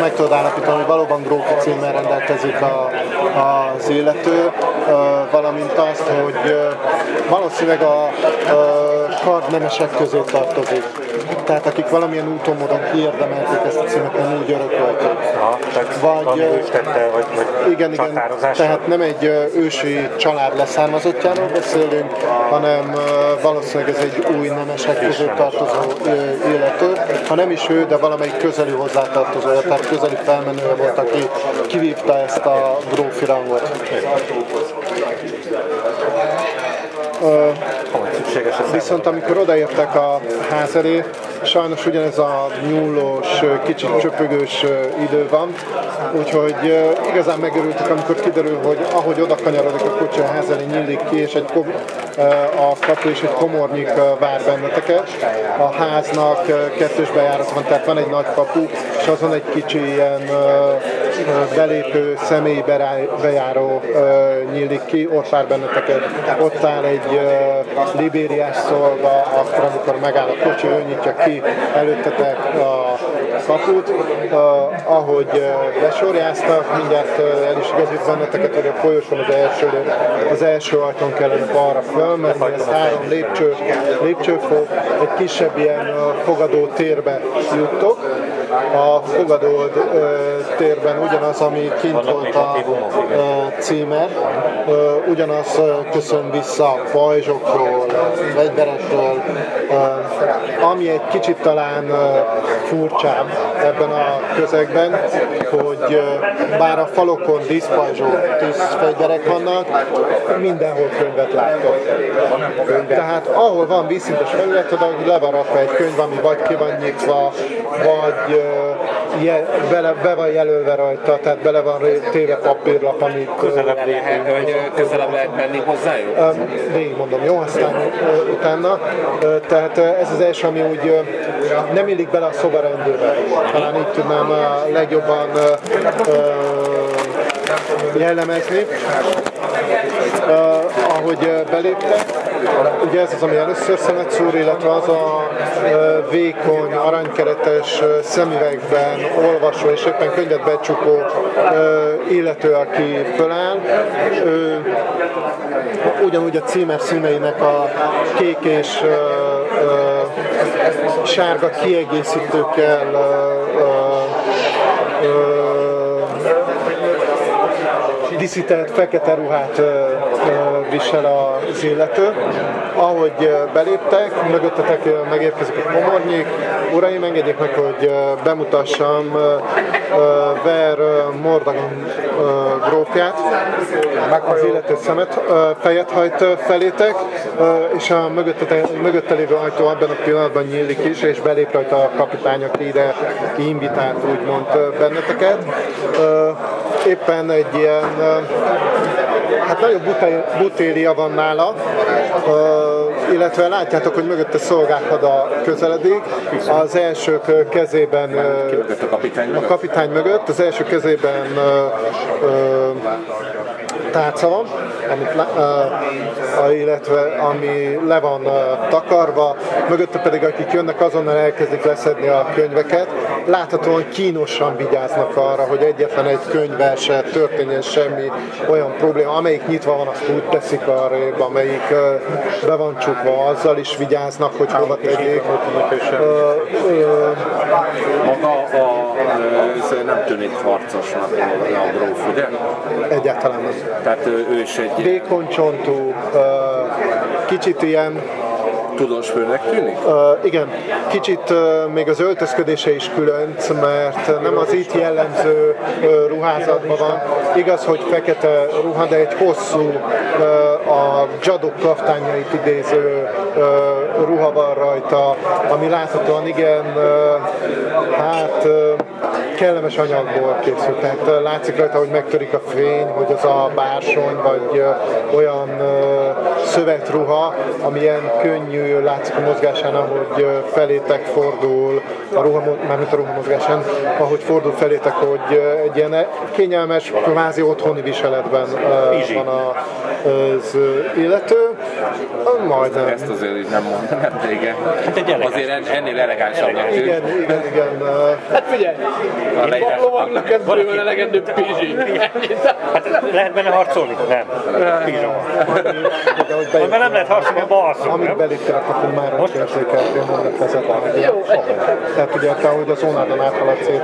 meg tudod állapítani, hogy valóban grófi címmel rendelkezik az illető, valamint azt, hogy valószínűleg a kardnemesek közé tartozik. Tehát akik valamilyen úton módon kiérdemelték ezt a címet, nem úgy örökölték. Igen, tehát nem egy ősi család leszármazottjáról beszélünk, hanem valószínűleg ez egy új nemesek közé tartozó illető. Ha nem is ő, de valamelyik közeli hozzátartozója, tehát közeli felmenője volt, aki kivívta ezt a grófi rangot. Viszont amikor odaértek a ház elé, sajnos ugyanez a nyúlós, kicsit csöpögős idő van, úgyhogy igazán megörültek, amikor kiderül, hogy ahogy oda kanyarodik a kocsi, a ház elé nyílik ki, és egy komornyik vár benneteket. A háznak kettős bejárat van, tehát van egy nagy kapu, és azon egy kicsi ilyen belépő, személyi bejáró nyílik ki, ott vár benneteket. Ott áll egy libériás szolga, akkor amikor megáll a kocsi, ő nyitja ki előttetek a kaput. Ahogy besorjáztak, mindjárt el is igazít benneteket, hogy a folyosón az első ajtón kellene balra fölmenni, ez 3 lépcsőfok, egy kisebb ilyen fogadó térbe juttok. A fogadó térben ugyanaz, ami kint volt a címer, ugyanaz köszön vissza a pajzsokról, fegyverekről, ami egy kicsit talán furcsább ebben a közegben, hogy bár a falokon díszpajzsok, tűzfegyverek vannak, mindenhol könyvet láttok. Tehát ahol van vízszintes felület, oda le van rakva egy könyv, ami vagy ki van nyitva, vagy be van jelölve rajta, tehát bele van téve papírlap, amit közelebb lehet menni hozzájuk? Végigmondom, jó? Aztán utána. Tehát ez az első, ami úgy nem illik bele a szobarendőbe. Talán így tudnám legjobban jellemezni. Ahogy beléptek, ugye ez az, ami először szemet szúr, illetve az a vékony, aranykeretes szemüvegben olvasó és éppen könyvet becsukó illető, aki föláll. Ő ugyanúgy a címer színeinek a kék és sárga kiegészítőkkel diszített fekete ruhát visel az illető. Ahogy beléptek, mögöttetek megérkezik egy komornyék, Uraim, engedjék meg, hogy bemutassam Ver Mordagon grófját, az illető szemet, fejet hajt felétek, és a mögötte lévő ajtó abban a pillanatban nyílik is, és belép rajta a kapitány, aki ide kiinvitált úgymond benneteket. Éppen egy ilyen, hát nagyobb butélia van nála, illetve látjátok, hogy mögötte szolgálkoda közeledik. Az elsők kezében, a kapitány mögött, az első kezében tárca van, amit, illetve ami le van takarva, mögötte pedig akik jönnek, azonnal elkezdik leszedni a könyveket. Láthatóan kínosan vigyáznak arra, hogy egyetlen egy könyvvel se történjen semmi olyan probléma. Amelyik nyitva van, azt úgy teszik arrébb, amelyik be van csukva, azzal is vigyáznak, hogy hova tegyék. Maga a nem tűnik harcosnak a gróf, ugye? Egyáltalán nem. Tehát ő is egy... Vékony csontú, kicsit ilyen... Tudós főnek tűnik? Igen. Kicsit még az öltözködése is különc, mert nem az itt jellemző ruházatban van. Igaz, hogy fekete ruha, de egy hosszú, a dzsadok kaftányait idéző ruha van rajta, ami láthatóan igen, kellemes anyagból készült. Tehát látszik rajta, hogy megtörik a fény, hogy az a bársony, vagy olyan szövetruha, ami ilyen könnyű, látszik a mozgásán, ahogy felétek fordul, mármint a ruha mozgásán, ahogy fordul felétek, hogy egy ilyen kényelmes, kvázi otthoni viseletben van az illető. Majdnem. Ezt azért így nem mondtam, de igen. Hát azért ennél elegánsabbnak tűnt. Igen. Hát figyelj, itt lovagnak ez bőven elegendő pizsi. Hát lehet benne harcolni? Nem. Pizsoma. Mert nem lehet harcolni, abban alszunk. Amíg beléptelek, akkor már a kérzékeltél, mondok vezet el. Tehát ugye, ahogy az onnádan áthalad szét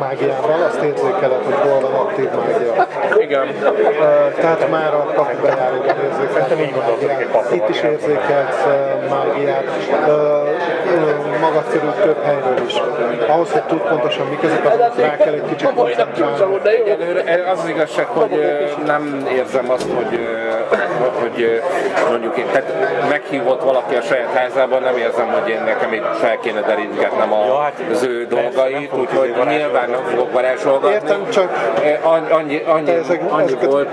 mágiával, azt érzékeled, hogy hol van aktív mágia. Igen. Tehát már a kapubejáróban érzékeltél mágiát. Itt is érzékelsz mágiát. Magad körül több helyről is. Ahhoz, hogy tud pontosan mik ezek, azok rá kell egy kicsit koncentrálni. Az igazság, hogy nem érzem azt, hogy mondjuk én, tehát meghívott valaki a saját házában, nem érzem, hogy én nekem itt fel kéne derítgetnem az ő dolgait, úgyhogy nyilván nem fogok varázsolgatni. Értem, csak annyi volt,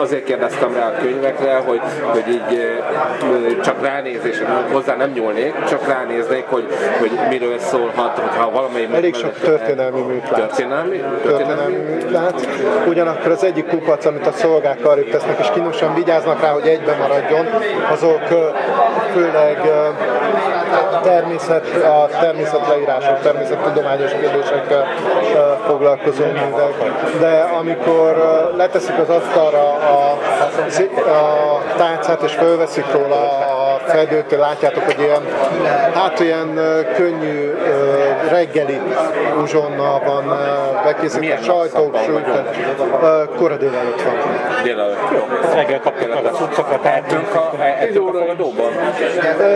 azért kérdeztem rá a könyvekre, hogy így csak ránézésre, hozzá nem nyúlnék, csak ránéznék, hogy miről szólhat, hogyha valamelyik... Elég sok történelmi műt lát. Történelmi műt lát. Ugyanakkor az egyik kupac, amit a szolgák arrébb tesznek, és kínosan vigyáznak rá, hogy egyben maradjon, azok főleg természet leírások, természettudományos kérdésekkel foglalkozó művek. De amikor leteszik az asztalra a tárcát, és fölveszik róla a fedőt, látjátok, hogy ilyen könnyű reggeli uzsonna van bekészítve, sajtók, sültet. Kora délelőtt van. Délelőtt. Jó. Reggel kapjátok a cuccokat, eltünk a fogadóban.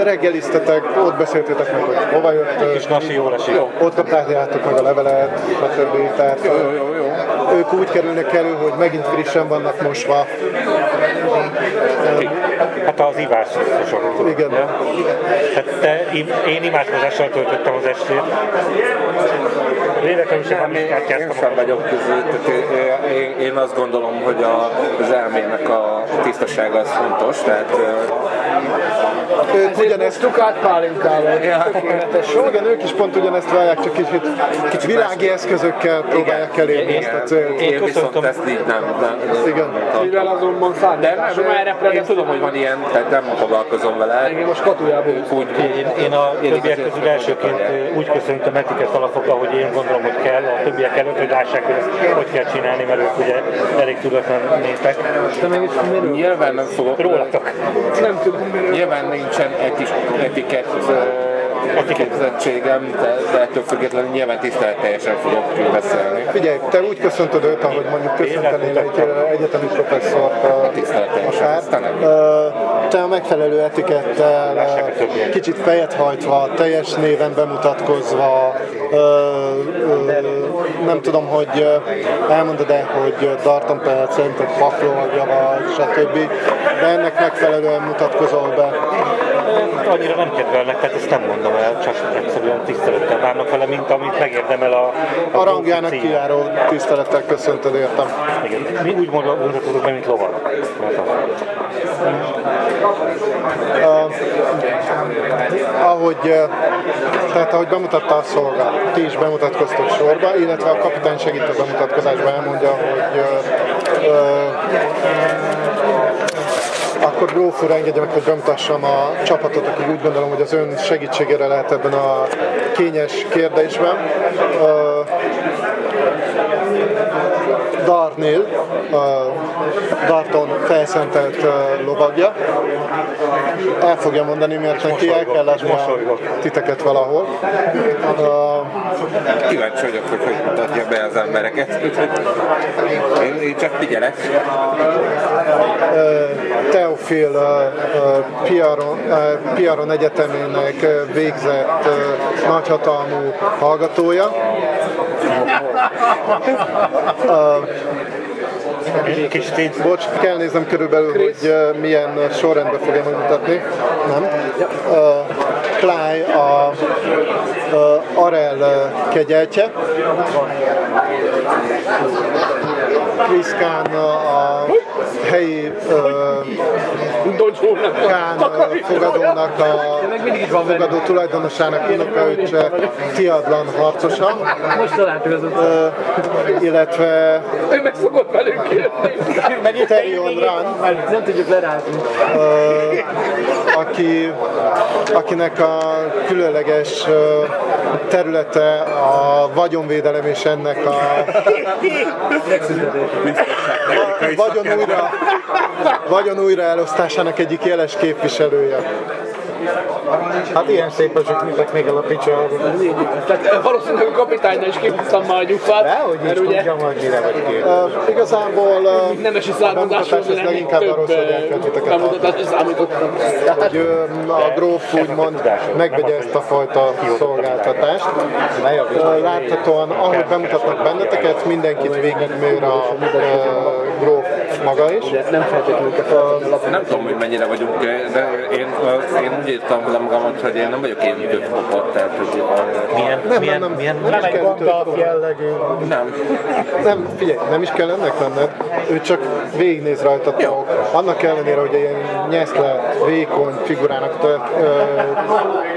Reggeliztetek, ott beszéltétek meg, hogy hova jött. Kis nasi jól esik. Ott kaptátok meg a levelet, stb. Jó. Ők úgy kerülnek elő, hogy megint frissen vannak mosva. Hát az ivásosok. Igen. Tehát én imádkozással töltöttem az estét. Lélekemben sem amikát kezdtem. Én sem vagyok között. Én azt gondolom, hogy az elmének a tisztasága az fontos. Tehát... Ők ugyanezt tukát pálinkával. Igen, ők is pont ugyanezt várják, csak kicsit világi eszközökkel próbálják elérni ezt a célt. Én viszont ezt így nem. Mivel azonban számításom erre prezentáció. Én tudom, hogy van ilyen, tehát nem foglalkozom vele. Én most katujából én a többiek közül elsőként úgy köszöntöm etiket alapokkal, hogy én gondolom, hogy kell a többiek előtt, hogy lássák, hogy ezt hogy kell csinálni, mert ők ugye elég tudatlan népek. Nyilván nem fogok rólatok. Nem tudom. Nyilván nincsen etikett a kiképzettségem, de ettől függetlenül nyilván tiszteletteljesen fogok beszélni. Figyelj, te úgy köszöntöd őt, ahogy mondjuk köszöntenél egy egyetemi professzort a Sárt. Te a megfelelő etikettel, kicsit fejet hajtva, teljes néven bemutatkozva, nem tudom, hogy elmondod-e, hogy Darton perc, szerinted paklóagja vagy, stb. De ennek megfelelően mutatkozol be. Annyira nem kedvelnek, tehát ezt nem mondom el, csak egyszerűen tisztelettel várnak vele, mint amit megérdemel a rangjának kijáró tisztelettel köszöntöd, értem. Igen. Mi úgy mondhatunk meg, mint lovar. Ahogy bemutatta a szolgát, ti is bemutatkoztok sorba, illetve a kapitány segít a bemutatkozásban, elmondja, hogy akkor gróf úr, engedje meg, hogy bemutassam a csapatot, akik úgy gondolom, hogy az ön segítségére lehet ebben a kényes kérdésben. Darnil, Darton felszentelt lovagja. El fogja mondani, miért neki el kell látni titeket valahol. Kíváncsi vagyok, hogy mutatja be az embereket. Én csak figyelek. Teofil Piaron Egyetemének végzett nagyhatalmú hallgatója. Bocs, kell néznem körülbelül, hogy milyen sorrendben fogja megmutatni. Nem? Kláj a Arel kegyeltje. Trisztán a helyi Kán fogadónak, a fogadó tulajdonosának unokaöccse Tiadlan harcosa. Most találtuk az után. Illetve... Ő meg szokott velünk jönni. Terion Rán. Nem tudjuk lerázni. Akinek a különleges területe a vagyonvédelem és ennek a... Vagyon újra elosztásának egyik jeles képviselője. Hát ilyen szép azok, mintek még alapítsa. Valószínűleg a kapitányra is kihúztam már a gyufát. Dehogy is tudja majd, mire vagy kérdés. Igazából a bemutatás ez leginkább arról, hogy elköntiteket adnak. A gróf úgymond megvegye ezt a fajta szolgáltatást. Láthatóan, ahogy bemutatnak benneteket, mindenkit végigmér a gróf maga is. Nem tudom, hogy mennyire vagyunk, de én úgy írtam vele magamat, hogy én nem vagyok én ütőfokot, tehát hogy... Nem egy gondalf jellegű. Nem, figyelj, nem is kell ennek lenned, ő csak végignéz rajta. Annak ellenére, hogy ilyen nyeszle, vékony figurának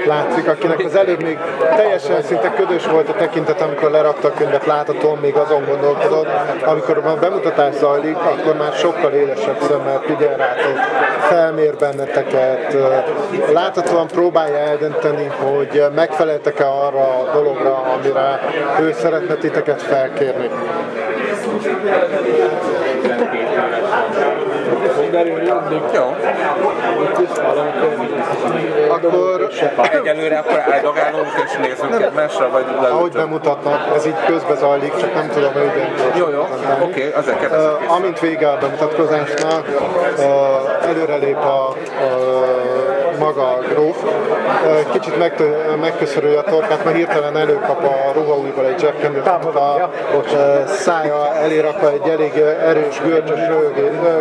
látszik, akinek az előbb még teljesen szinte ködös volt a tekintet, amikor lerakta a könyvet, láthatóan még azon gondolkodott, amikor a bemutatás zajlik, akkor már sokkal élesebb szemmel figyel rátok, felmér benneteket, láthatóan próbálja eldönteni, hogy megfeleltek-e arra a dologra, amire ő szeretne titeket felkérni. Akkor egyelőre akkor áldogálunk és nézzünk egymásra, vagy leütök? Ahogy bemutatnak, ez így közbe zajlik, csak nem tudom, hogy igen. Jó, oké, azért kérdezik. Amint vége a bemutatkozásnak, előrelép a maga a gróf. Kicsit megköszörülje a torkát, mert hirtelen előkap a ruhaújból egy zsebkendőt, a szája elé rakva egy elég erős görcsös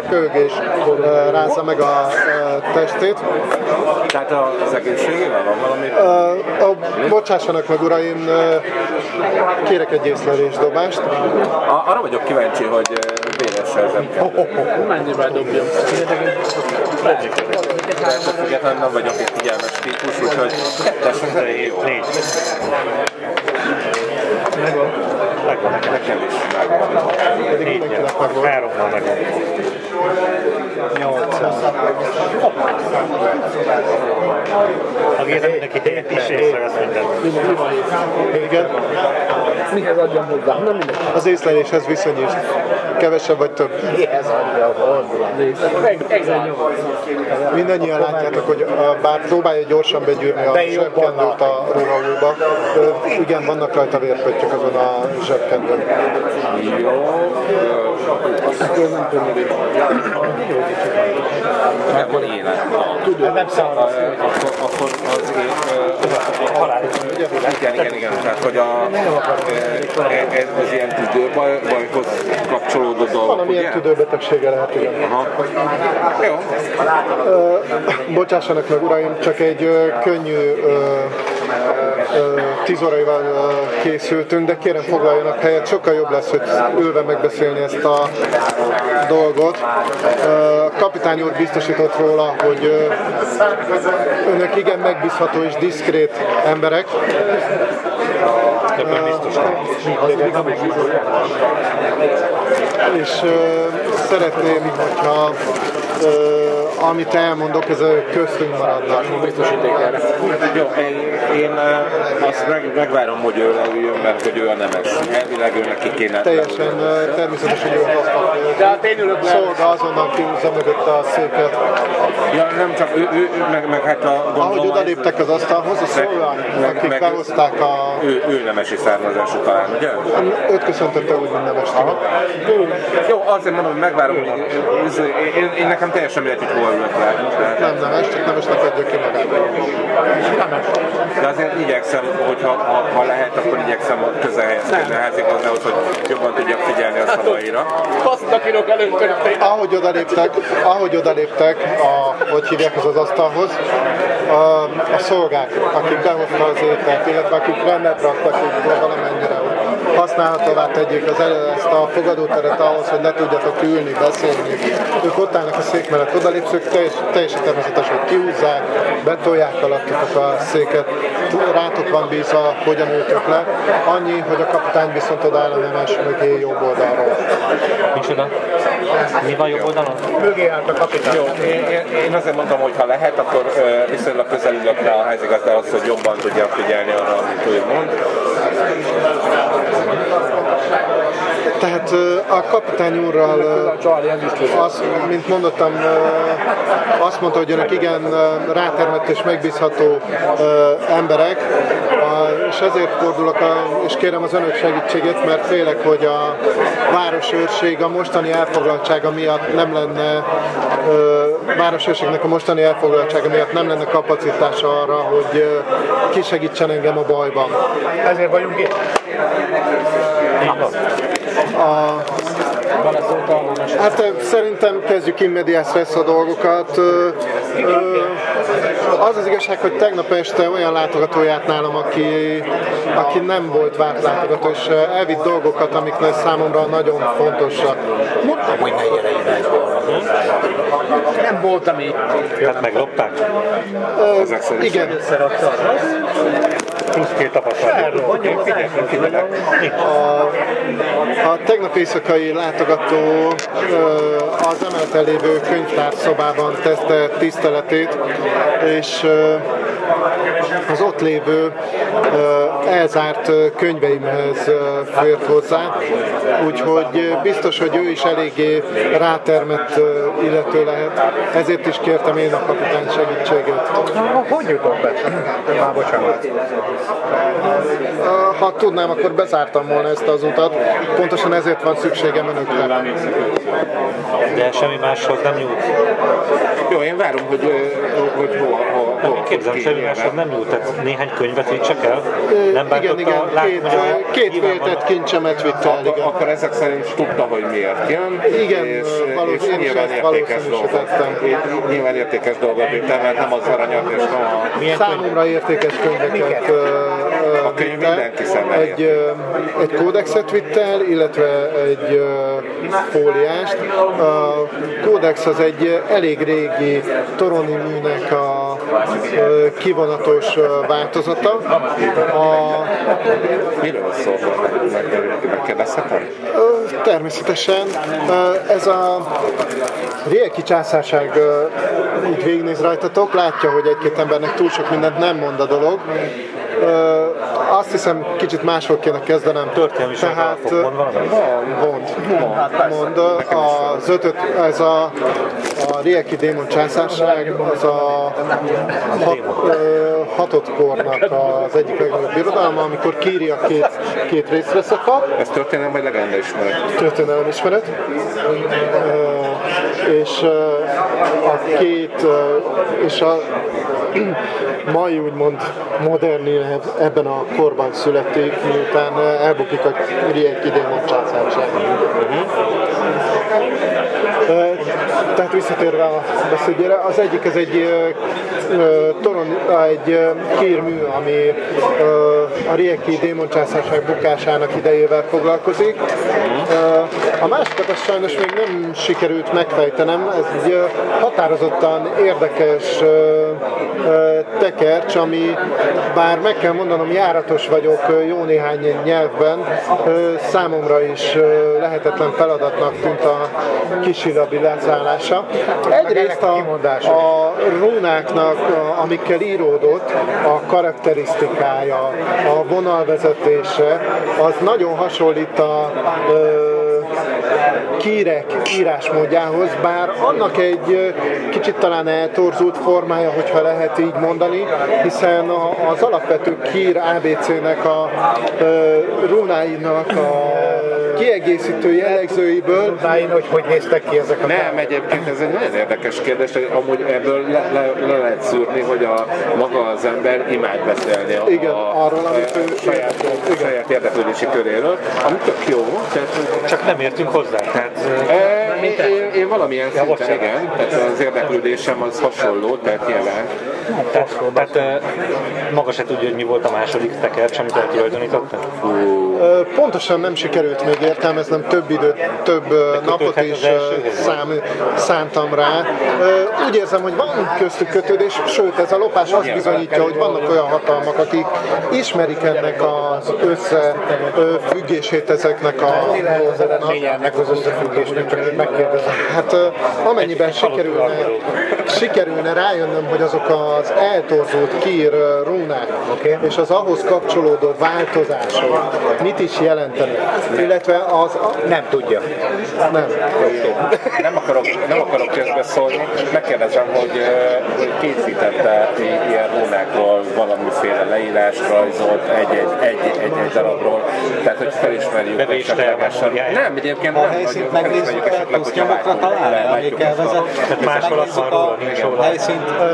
köhögés rázza meg a testét. Tehát az egészségével van valami? Bocsássanak meg, uraim, kérek egy észlelés dobást. Arra vagyok kíváncsi, hogy véres ez. Mennyivel dobjam? Függetlenül nem vagyok egy figyelmes típus, úgyhogy jó. Megvan, nekem is megvan. Mindenkinek megvan. Háromban megvan. 800. A Géza mindenki tényleg is észlelés mindent. Igen? Mihez adjam hozzá? Az észleléshez viszonyítsd. Kevesebb vagy több? Ez mindannyian látjátok, hogy bár próbálja gyorsan begyűrni a zsebkendőt a ruhaulba. Igen, vannak rajta vérpöttyök azon a zsebkendőn. Akkor élet van. Nem számolsz. Akkor az igen, tehát hogy ez az ilyen tüdőbajhoz kapcsolódó dolog. Valamilyen tüdőbetegsége lehet, igen. Jó. Bocsássanak meg, uraim, csak egy könnyű 10 óraival készültünk, de kérem foglaljanak helyet, sokkal jobb lesz, hogy ülve megbeszélni ezt a dolgot. Kapitány úr biztosított róla, hogy önök igen megbízható és diszkrét emberek. Ebben biztosan. És szeretném, hogyha amit elmondok, ez köztünk maradna. Jó, én azt megvárom, hogy ő leüljön, mert hogy ő a nemes. Elvileg ő neki kéne. Teljesen természetes, hogy ő azt szolga azonnal kihúzza mögött a széket. Ja, nem csak ő meg hát a gondolom. Ahogy odaléptek az asztalhoz, a szolgálnak, akik behozták a... Ő nemesi származású talán, ugye? Őt köszöntötte úgy, mint nemes. Jó, azért mondom, hogy megvárom, hogy én nekem teljesen mindegy, hogy hol ülök rá. Nem nemes, csak nemesnek adjuk ki magát. De azért igyekszem, hogy ha lehet, akkor igyekszem a közel helyezkedni a házigazdához, hogy jobban tudjak figyelni a szavaira. Fasztakirok előtt. Ahogy odaléptek, hogy hívják az asztalhoz, a szolgák, akik behozta az ételt, illetve akik rendet raktak, hogy valamennyire használhatóvá tegyék az elő ezt a fogadóteret ahhoz, hogy ne tudjatok ülni, beszélni. Ők ott állnak a szék mellett, odalépsz, ők teljesen természetes, hogy kihúzzák, betolják alattuk a széket. Rátok van bízva, hogyan ültök le. Annyi, hogy a kapitány viszont odáll a nemes mögé jobb oldalról. Micsoda? Mi van jobb oldalon? Mögé állt a kapitány. Jó, én azért mondom, hogy ha lehet, akkor viszonylag közel ülök rá a házigazdához, hogy jobban tudjam figyelni arra, amit ő mond. Tehát a kapitány úrral, mint mondottam, azt mondta, hogy önök igen rátermett és megbízható emberek, és ezért fordulok, és kérem az önök segítségét, mert félek, hogy a városőrség a mostani elfoglaltsága miatt nem lenne, városőrségnek a mostani elfoglaltsága miatt nem lenne kapacitása arra, hogy kisegítsen engem a bajban. Ezért vagyunk itt. Hát szerintem kezdjük in medias res a dolgokat. Az az igazság, hogy tegnap este olyan látogatóját nálam, aki nem volt várt látogató, és elvitt dolgokat, amik számomra nagyon fontosak. Amúgy nem voltam itt. Tehát meglopták? Igen. Plusz 2 tapasztalat. A tegnap éjszakai látogató az emeleten lévő könyvtárszobában tette tiszteletét, és az ott lévő elzárt könyveimhez fért hozzá, úgyhogy biztos, hogy ő is eléggé rátermett illető lehet. Ezért is kértem én a kapitány segítséget. Hogy jutott be? Már bocsánat. Ha tudnám, akkor bezártam volna ezt az utat. Pontosan ezért van szükségem önökre. De semmi máshoz nem nyújt. Jó, én várom, hogy hol képzelem, semmi máshoz nem nyújt. Tehát néhány könyvet vittek el. Nem bántott a látomány. 2 féltett kincsemet vitt el. Akkor ezek szerint tudta, hogy miért jön. Igen, és nyilván értékes dolgot vittem, mert nem az aranyat és nem a... Számomra értékes könyveket. A könyv mindenki szemmel egy kódexet vitt el, illetve egy fóliást. A kódex az egy elég régi toroni műnek a kivonatos változata. Miről szól? Megkérdezhetem? Természetesen. Ez a Rieki császárság így végignéz rajtatok, látja, hogy egy-két embernek túl sok mindent nem mond a dolog. Azt hiszem, kicsit máshol kéne kezdenem. Történelmi tehát mond az ötöt, ez a Rieki Démon császárság, az a hatodkornak az egyik legnagyobb birodalma, amikor Kíria két részre szakad. Ez történelem vagy legenda ismeret? Történelem ismeret. És a két, és a mai úgymond modern ebben a korban születik, miután elbukik a Rieki Démon császárság. Tehát visszatérve a beszédére, az egyik ez egy torony, egy kírmű, ami a Rieki Démon császárság bukásának idejével foglalkozik. A másikat azt sajnos még nem sikerült megfejtenem, ez egy határozottan érdekes tekercs, ami bár meg kell mondanom, járatos vagyok jó néhány nyelvben, számomra is lehetetlen feladatnak tűnt a kisillabi lezárása. Egyrészt a rónáknak, amikkel íródott, a karakterisztikája, a vonalvezetése, az nagyon hasonlít a kírek írásmódjához, bár annak egy kicsit talán eltorzult formája, hogyha lehet így mondani, hiszen az alapvető kír ABC-nek a rónáinak a kiegészítő jellegzőiből. Rónáin, hogy néztek ki ezek a... Nem, egyébként ez egy nagyon érdekes kérdés, hogy amúgy ebből le lehet szűrni, hogy maga az ember imád beszélni igen, arról, amit ő saját érdeklődési köréről, ami tök jó, tehát csak nem értünk hozzá. Én valamilyen szinten, igen, tehát az érdeklődésem az hasonló, tehát nyilván. Tehát maga se tudja, hogy mi volt a második tekercs, amit eltulajdonította? Pontosan nem sikerült még értelmeznem, több időt, több napot is szántam rá. Úgy érzem, hogy van köztük kötődés, sőt ez a lopás azt bizonyítja, hogy vannak olyan hatalmak, akik ismerik ennek az összefüggését ezeknek a lényegnek az összefüggésnek, csak én megkérdezem. Hát amennyiben sikerülne rájönnöm, hogy azok az eltorzult kír rónák és az ahhoz kapcsolódó változások mit is jelentenek, illetve az... Nem tudja. Nem. Nem akarok közbeszólni, megkérdezem, hogy készítette ilyen rónákról valamiféle leírást, rajzolt egy darabról, tehát hogy felismerjük esetlegesen. Nem, egyébként nem vagyok, felismerjük esetleg, hogy a változó. Tehát máshol a szarról nincs róla.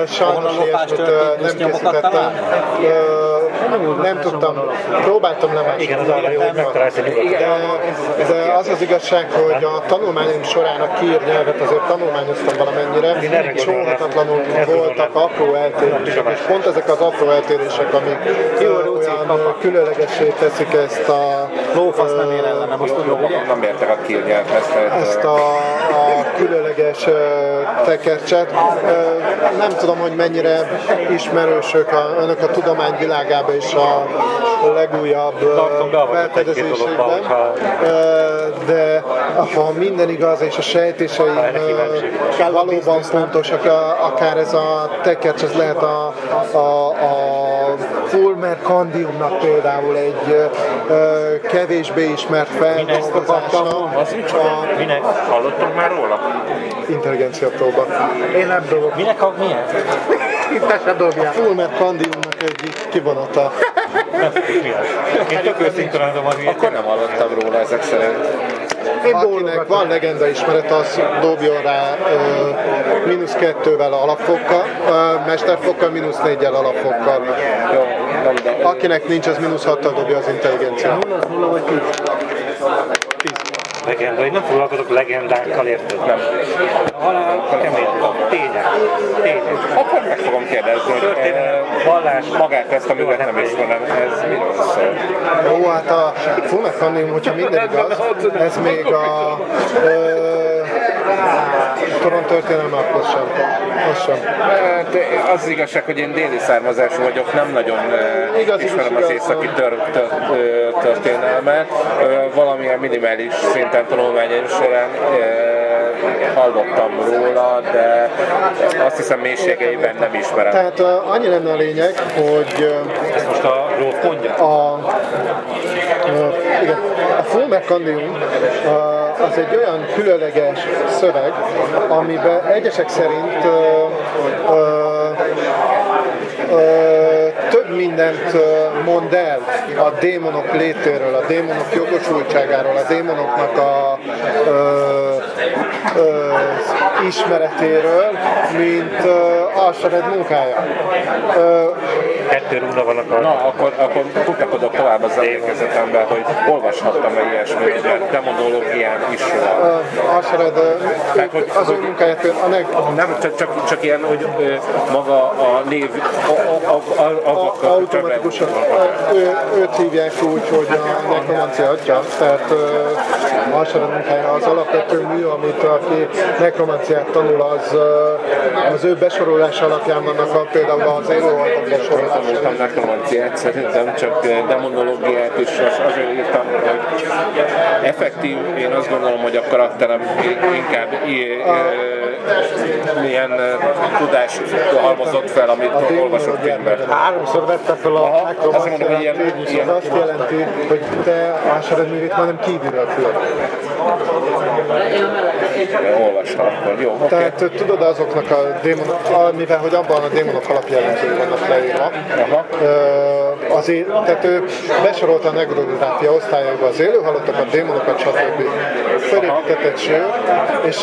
Sajnos ilyesmit nem készített el. Nem tudtam, próbáltam lemásítani. De az az igazság, hogy a tanulmányom során a kír nyelvet azért tanulmányoztam valamennyire, sóhatatlanul voltak apró eltérések, és pont ezek az apró eltérések, amik olyan különlegessé teszik ezt a lófasznál élellenem, most nem értek a kír nyelvhez. Ezt a különleges tekercset. Nem tudom, hogy mennyire ismerősök önök a tudomány világában is a legújabb felfedezésekben, de ha minden igaz és a sejtéseim valóban pontosak, akár ez a tekercs, ez lehet a Fulmer Kandiumnak például egy kevésbé ismert feldolgozása. Minek? Hallottunk már róla? Intelligencia próba. Én nem dolgok. Minek? Milyen? Itt se dobják. A Fulmer Kandiumnak egy kivonata. Nem tudjuk mi az. Én tök őszintén adom a hülyét. Akkor nem hallottam róla ezek szerint. Akinek van legenda ismeret, az dobjon rá -2-vel alapfokkal, mesterfokkal, -4-jel alapfokkal. Akinek nincs, az -6-tal dobja az intelligenciát. 0 vagy 10. Legenda. Én nem foglalkozok legendákkal, érted? Nem. Halál, kemény. Tények. Akkor meg fogom kérdezni, hogy vallás magát ezt a művet nem ismerem. Ez miről szól? Ó, hát a Fulmer Kandium, hogyha minden igaz, ez még a Toron történelme, akkor sem. Az igazság, hogy én déli származású vagyok, nem nagyon ismerem az északi történelmet. Valamilyen minimális szinten tanulmányaim során hallottam róla, de azt hiszem mélységeiben nem ismerem. Tehát annyi lenne a lényeg, hogy... Ezt most a Róf, mondja. Igen. A fómekandium az egy olyan különleges szöveg, amiben egyesek szerint több mindent mond el a démonok létéről, a démonok jogosultságáról, a démonoknak a ismeretéről, mint Alsared munkája. Ettől úrra van a... Na, akkor kutakodok tovább az emlékezetemben, hogy olvashattam meg ilyesmit, hogy demonológián is van. Alsared az úr munkájátől a neg... Nem, csak ilyen, hogy maga a név... Automatikusan. Őt hívják úgy, hogy a nekromancia atya, tehát Alsared munkája az alapvető mű, amit aki nekromanciát tanul, az ő besorolás alapján vannak a például az élőhaltak besorolása. Nem tanultam nekromanciát szerintem, csak demonológiát is azért írtam, hogy effektív, én azt gondolom, hogy a karakterem inkább milyen tudást halmozott fel, amit olvasok filmben. Háromszor vette fel a nekromanciát, és az azt jelenti, hogy te Alsared művét majdnem kívülről tudod. Olvastam akkor, jó. Tehát tudod azoknak a démonok, mivel hogy abban a démonok alapjelentői vannak leírva, tehát ő besorolta a negrodrápia osztályába az élőhalottakat, démonokat, stb. Felépítetett ső, és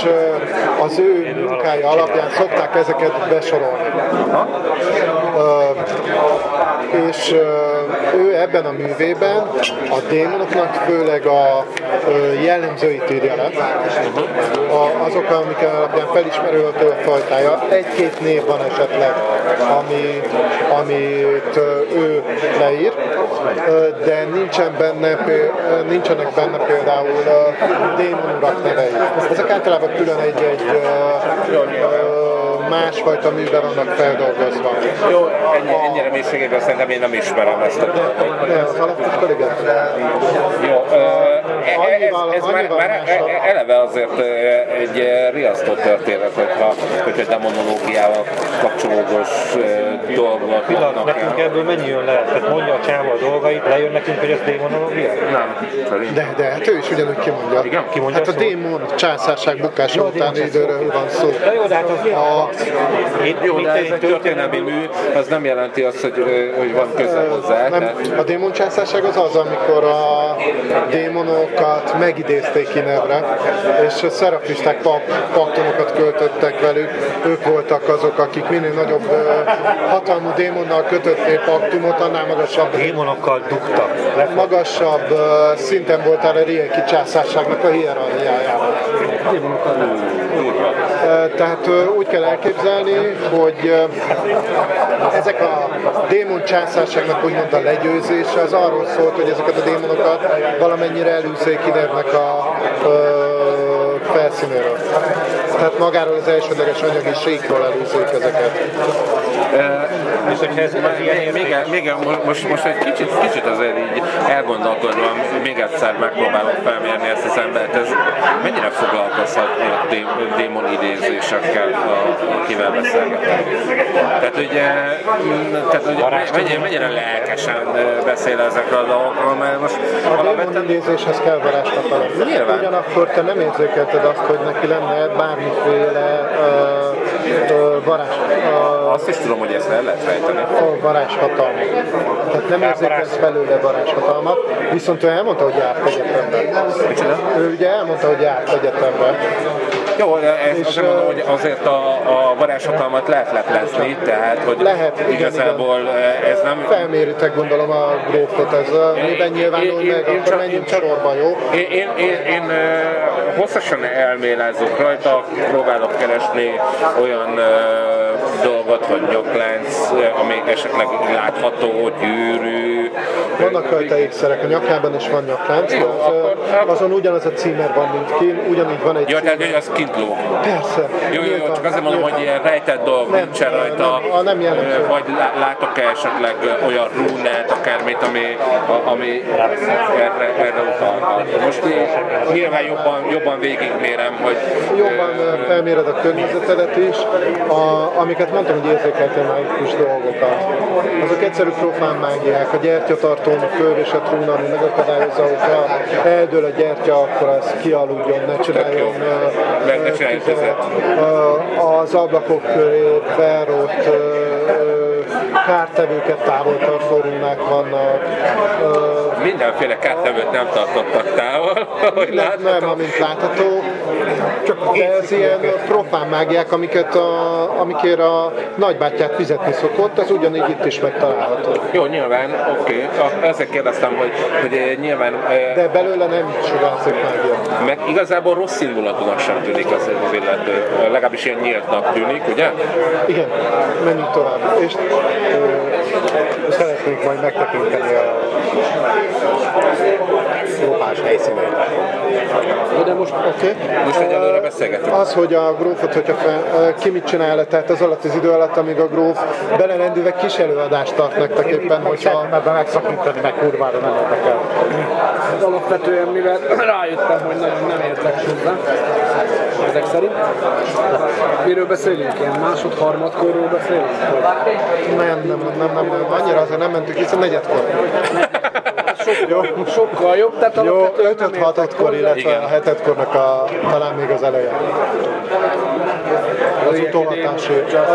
az ő munkája alapján szokták ezeket besorolni. És ő ebben a művében a démonoknak főleg a jellemzőit írja le, azok, amik alapján felismerőhető a fajtája. Egy-két név van esetleg, amit ő leír, de nincsenek benne például démonurak nevei. Ezek általában külön egy másfajta műben vannak feldolgozva. Jó, ennyire mélységében szerintem én nem ismerem ezt a dolgot. Nem, az alapvetően igen. Jó, ez már eleve azért egy riasztó történet, hogyha demonológiával kapcsolódós dolgok. Nekünk ebből mennyi jön le? Tehát mondja a csávó a dolgait, lejön nekünk, hogy ez démonológia? Nem. De hát ő is ugyanúgy kimondja. Igen, kimondja. Hát a démon császárság bukása után időről van szó. Jó, de ez egy történelmi mű, az nem jelenti azt, hogy van közel hozzá. Nem, a démoncsászárság az, amikor a démonokat megidézték Inerre, és szerafisták paktonokat költöttek velük, ők voltak azok, akik minél nagyobb hatalmú démonnal kötötték paktumot, annál magasabb démonokkal dugtak. Magasabb szinten voltál a Rieki császárságnak a hierarchiájában. Tehát úgy kell elképzelni, hogy ezek a démon császárságnak úgymond a legyőzése az arról szólt, hogy ezeket a démonokat valamennyire elűzzék Inernek a felszínéről. Tehát magáról az elsődleges anyagi síkról elűzzék ezeket. Most egy kicsit azért így elgondolkodva, még egyszer megpróbálom felmérni ezt az embert, ez mennyire foglalkozhat a démon idézésekkel, akivel beszélgetek. Tehát mennyire lelkesen beszél ezekről a dolgokról, mert most... A démon idézéshez kell varázstatalom. Nyilván. Ugyanakkor te nem érzékelted azt, hogy neki lenne bármiféle azt is tudom, hogy ezt el lehet fejteni. A varázshatalma. Tehát nem érzékelsz belőle varázshatalmat, viszont ő elmondta, hogy járt egyetemben. Ő ugye elmondta, hogy járt egyetemben. Jó, ezt azért mondom, hogy azért a varázshatalmat lehet leplezni, tehát hogy lehet, igazából igen. Ez nem... Felméritek gondolom a grófot, ez miben nyilvánul meg, akkor menjünk sorban, jó? Én hosszasan elmélázok rajta, próbálok keresni olyan dolgot, hogy nyaklánc, ami esetleg látható, gyűrű. Vannak rajta ékszerek, a nyaklában is van nyaklánc, jó, akkor azon ugyanaz a címer van, mint kín, ugyanígy van egy címer. Tehát az kint ló. Persze. Jó, csak azért mondom, hogy ilyen rejtett dolg nincsen rajta. Nem jellemző. Vagy látok-e esetleg olyan rúnát, akármit, ami erre utalhat. Most nyilván jobban végigmérem, hogy... Jobban felméred a környezetedet is, amik amiket mondtam, hogy érzékeltem mágikus dolgokat. Azok egyszerű profán mágiák, a gyertyatartón a fölvésett rúna, ami megakadályozza, hogyha eldől a gyertya, akkor az kialudjon, ne csináljon tüzet. Az ablakok köré felrótt kártevőket távol tartó rúnák vannak. Mindenféle kártevőt nem tartottak távol, ahogy látható. Nem, amint látható. Csak ez ilyen profán mágiák, amikért a nagybátyát fizetni szokott, ez ugyanígy itt is megtalálható. Jó, nyilván, oké. Okay. Ezzel kérdeztem, hogy nyilván... De belőle nem sugárzik mágia. Meg igazából rossz indulatúnak sem tűnik az illető. Legalábbis ilyen nyíltnak tűnik, ugye? Igen, menjünk tovább. És szeretnénk majd megtekinteni a grófás helyszíneit. De most oké. Okay. Most egyelőre beszélgetünk. Az, hogy a grófot, hogyha ki mit csinál, tehát az alatt az idő alatt, amíg a gróf belerendülve kis előadást tart nektek éppen, hogyha... Mert megszakítani, meg kurvára nem értek el. Az alapvetően, mivel rájöttem, hogy nagyon nem értek hozzá, ezek szerint. Miről beszélünk? Ilyen másod-harmadkorról beszélünk? Nem. Annyira azért nem mentük, hiszen negyedkor. Sokkal jobb, tehát alapvetően nem értek hozzá. 5-6-kor, illetve a 7-kornak talán még az eleje.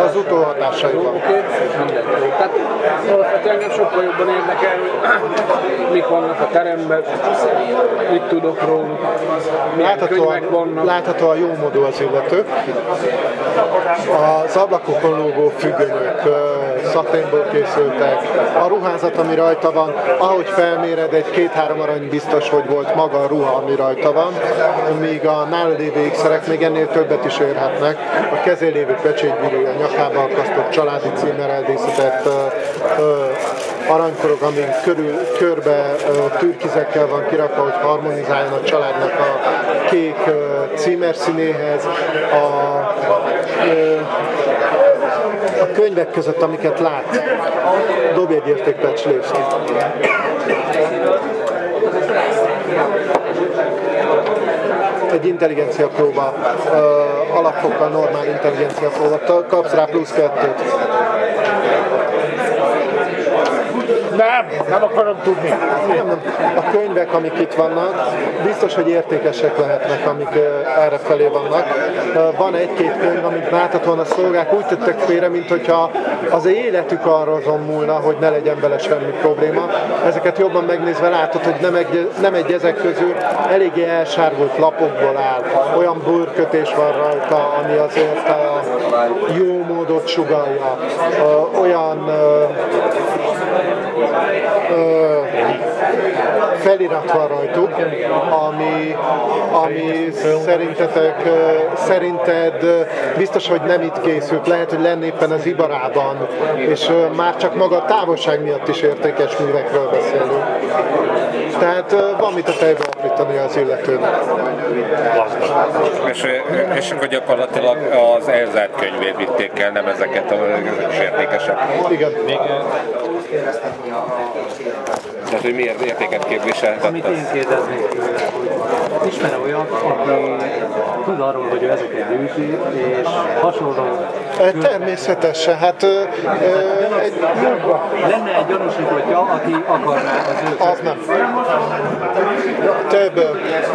Az utóhatásaiban. Oké, mindenki. Tehát alapvetően engem sokkal jobban érdekel, hogy mik vannak a teremben, mit tudok róluk, milyen könyvek vannak. Látható a jó módú az illető. Az ablakokon lógó függönyök, szaténból készültek. A ruházat, ami rajta van, ahogy felméred, egy 2-3 arany biztos, hogy volt maga a ruha, ami rajta van, míg a nálad lévő ékszerek még ennél többet is érhetnek. A kezén lévő pecsétbíró, a nyakába akasztott családi címerrel díszített aranykorog, amin körbe türkizekkel van kirakva, hogy harmonizáljon a családnak a kék címerszínéhez. A könyvek között, amiket lát, dobj egy értékbecslést. Egy intelligencia próba, alapfokkal normál intelligencia próba, kapsz rá +2. Nem akarom tudni. Nem. A könyvek, amik itt vannak, biztos, hogy értékesek lehetnek, amik errefelé vannak. Van egy-két könyv, amit láthatóan a szolgák úgy tettek félre, mintha az életük arra azon múlna, hogy ne legyen vele semmi probléma. Ezeket jobban megnézve látod, hogy nem egy ezek közül, eléggé elsárgult lapokból áll. Olyan bőrkötés van rajta, ami azért a jó módot sugallja. Olyan felirat van rajtuk, ami szerinted biztos, hogy nem itt készült, lehet, hogy lenne éppen az ibarában, és már csak maga a távolság miatt is értékes művekről beszélünk. Tehát van mit a fejbe aprítani az illetőnek. És akkor gyakorlatilag az elzárt könyvét vitték el, nem ezeket a értékesek. Igen. Tehát, hogy miért értéket képviselhetett? Amit én kérdeznék, hogy ismerem olyat, aki tud arról, hogy ő ezeket gyűjti, és hasonló... Természetesen, hát... Lenne egy gyanúsítottja, aki akarná az ő... Az nem.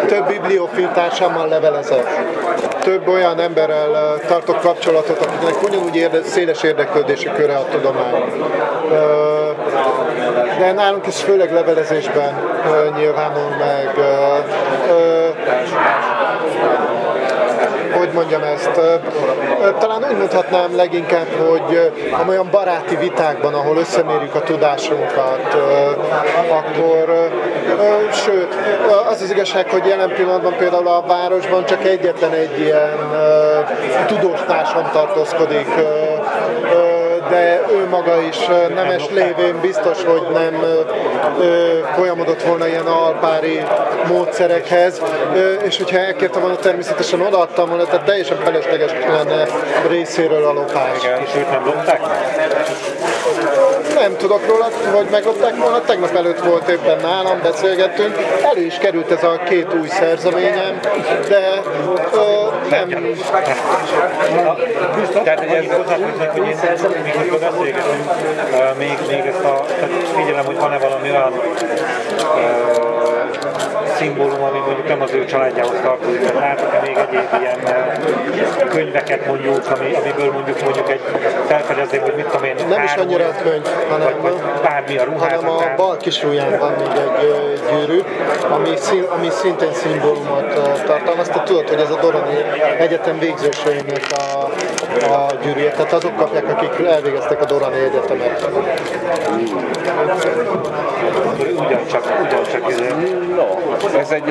Több bibliofiltársammal levelezek. Több olyan emberrel tartok kapcsolatot, akinek ugyanúgy széles érdeklődési köre a tudomány. De nálunk is főleg levelezésben nyilvánul meg, hogy mondjam ezt, talán úgy mondhatnám leginkább, hogy olyan baráti vitákban, ahol összemérjük a tudásunkat, akkor, sőt, az az igazság, hogy jelen pillanatban például a városban csak egyetlen egy ilyen tudós társam tartózkodik, de ő maga is nemes lévén biztos, hogy nem folyamodott volna ilyen alpári módszerekhez, és hogyha elkérte volna, természetesen odaadtam volna, tehát teljesen felesleges lenne részéről a lopás. És őt nem lopták? nem tudok róla, hogy meglopták volna, tegnap előtt volt éppen nálam, beszélgettünk, elő is került ez a két új szerzeményem, de nem. Tehát ez hozzáfűznek, hogy én szerzemények, mikor beszélgetünk, még ezt a, figyelem, hogy van-e valami olyan szimbólum, ami mondjuk nem az ő családjához tartozik, tehát látok-e még egyéb ilyen könyveket mondjuk, amiből mondjuk egy felfedezném, hogy mit tudom én, nem is annyira a könyv, hanem a bal kisujján van még egy gyűrű, ami szintén szimbólumot tartalmaz. Te tudod, hogy ez a Dorani Egyetem végzőseinek a gyűrűje, tehát azok kapják, akik elvégeztek a Dorani Egyetemet. Ugyancsak ez. No, ez egy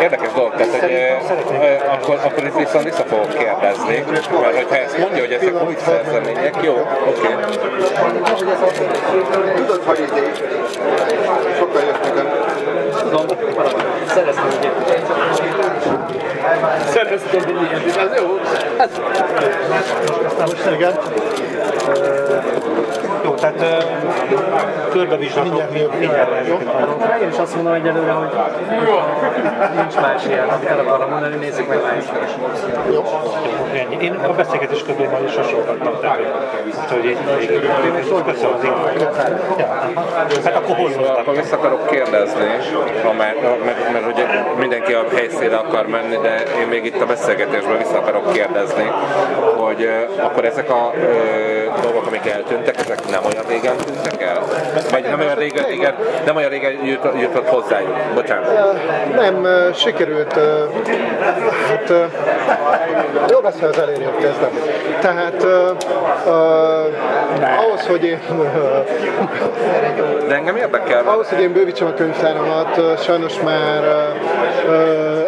érdekes dolog, tehát akkor itt viszont vissza fogok kérdezni, mert hogyha ezt mondja, hogy ezek új szerzemények, jó, oké. Tudod, hogy ide is sokkal jöttünk. Szereztem egyet. Szereztem egyet, ez jó. Igen. Jó, tehát körbevizsgatok mindjárt ezeket. Én is azt mondom egyelőre, hogy nincs más ilyen, amit el akarom mondani, nézzük meg másokat. Jó. Én a beszélgetés közben már is hasonlítottam, hogy én köszönöm az inkább. Hát akkor hol hoztam? Akkor vissza akarok kérdezni, mert ugye mindenki a helyszínre akar menni, de én még itt a beszélgetésből vissza akarok kérdezni, hogy akkor ezek a dolgok, amik eltűntek, ezek nem olyan régen tűntek el? Vagy nem olyan régen jutott hozzájuk? Bocsánat. Nem, sikerült. Hát, jobb lesz, ha az elérjük kezdem. Tehát ahhoz, hogy én... De engem érdekel. Ahhoz, hogy én bővítsem a könyvtáramat, sajnos már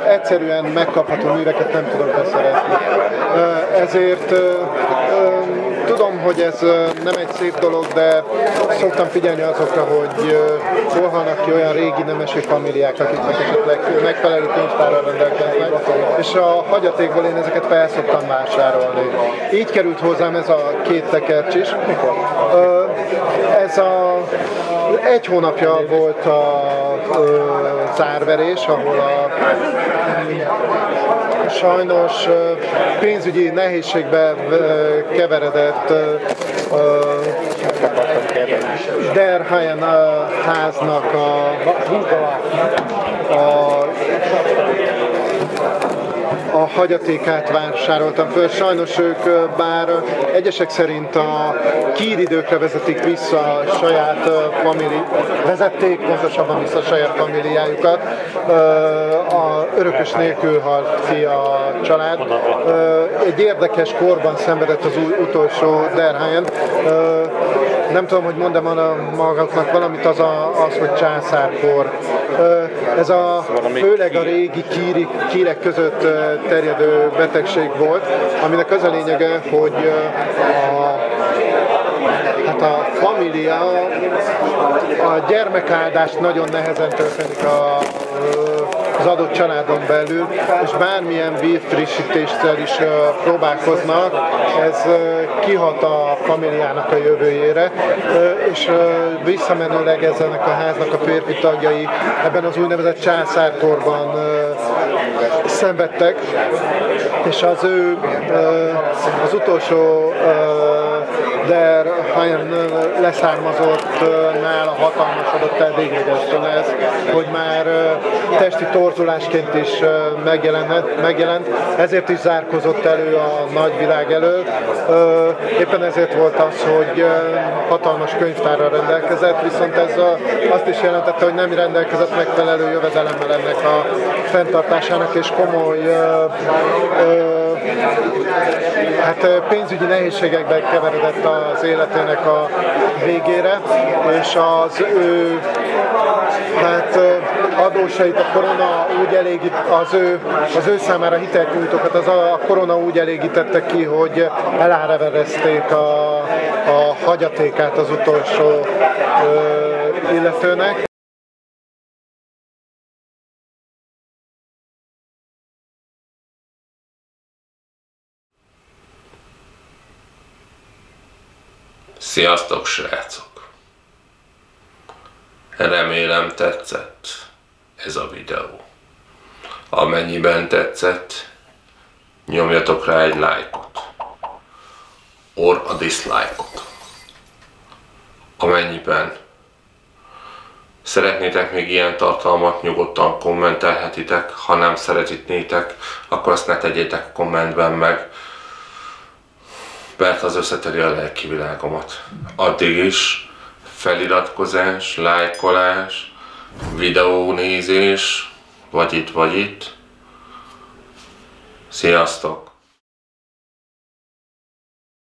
egyszerűen megkapható műveket nem tudok beszerezni. Ezért tudom, hogy ez nem egy szép dolog, de szoktam figyelni azokra, hogy hol vannak ki olyan régi nemesi familiák, akiknek esetleg megfelelő könyvtárral rendelkeznek, és a hagyatékból én ezeket fel szoktam vásárolni. Így került hozzám ez a két tekercs is. Mikor? Ez egy hónapja volt a zárverés, ahol sajnos pénzügyi nehézségbe keveredett Derhayen háznak a hagyatékát vásároltam föl. Sajnos ők, bár egyesek szerint a kíridőkre vezetik vissza a saját familiájukat. A örökös nélkül halt ki a család. Egy érdekes korban szenvedett az utolsó Derhayen. Nem tudom, hogy mondom magamnak valamit, az hogy császárkor. Ez főleg a régi kírek között terjedő betegség volt, aminek az a lényege, hogy a família a gyermekáldást nagyon nehezen történik az adott családon belül, és bármilyen vérfrissítéssel is próbálkoznak, ez kihat a familiának a jövőjére, és visszamenőleg ennek a háznak a férfi tagjai ebben az úgynevezett császárkorban szenvedtek, és az ő az utolsó Derhayen leszármazottnál a hatalmasodott el véglegesen ez, hogy már testi torzulásként is megjelent, ezért is zárkozott elő a nagyvilág elől. Éppen ezért volt az, hogy hatalmas könyvtárral rendelkezett, viszont ez azt is jelentette, hogy nem rendelkezett megfelelő jövedelemmel ennek a fenntartásának, és komoly pénzügyi nehézségekbe keveredett az életének a végére, és az ő adósait a korona úgy elégít, az ő számára hitelnyújtókat a korona úgy elégítette ki, hogy eláraverezték a hagyatékát az utolsó illetőnek. Sziasztok, srácok! Remélem tetszett ez a videó. Amennyiben tetszett, nyomjatok rá egy lájkot, or a dislike-ot. Amennyiben szeretnétek még ilyen tartalmat, nyugodtan kommentelhetitek, ha nem szeretnétek, akkor azt ne tegyétek a kommentben meg, mert az összeteri a lelki világomat. Addig is feliratkozás, lájkolás, videónézés, vagy itt, vagy itt. Sziasztok!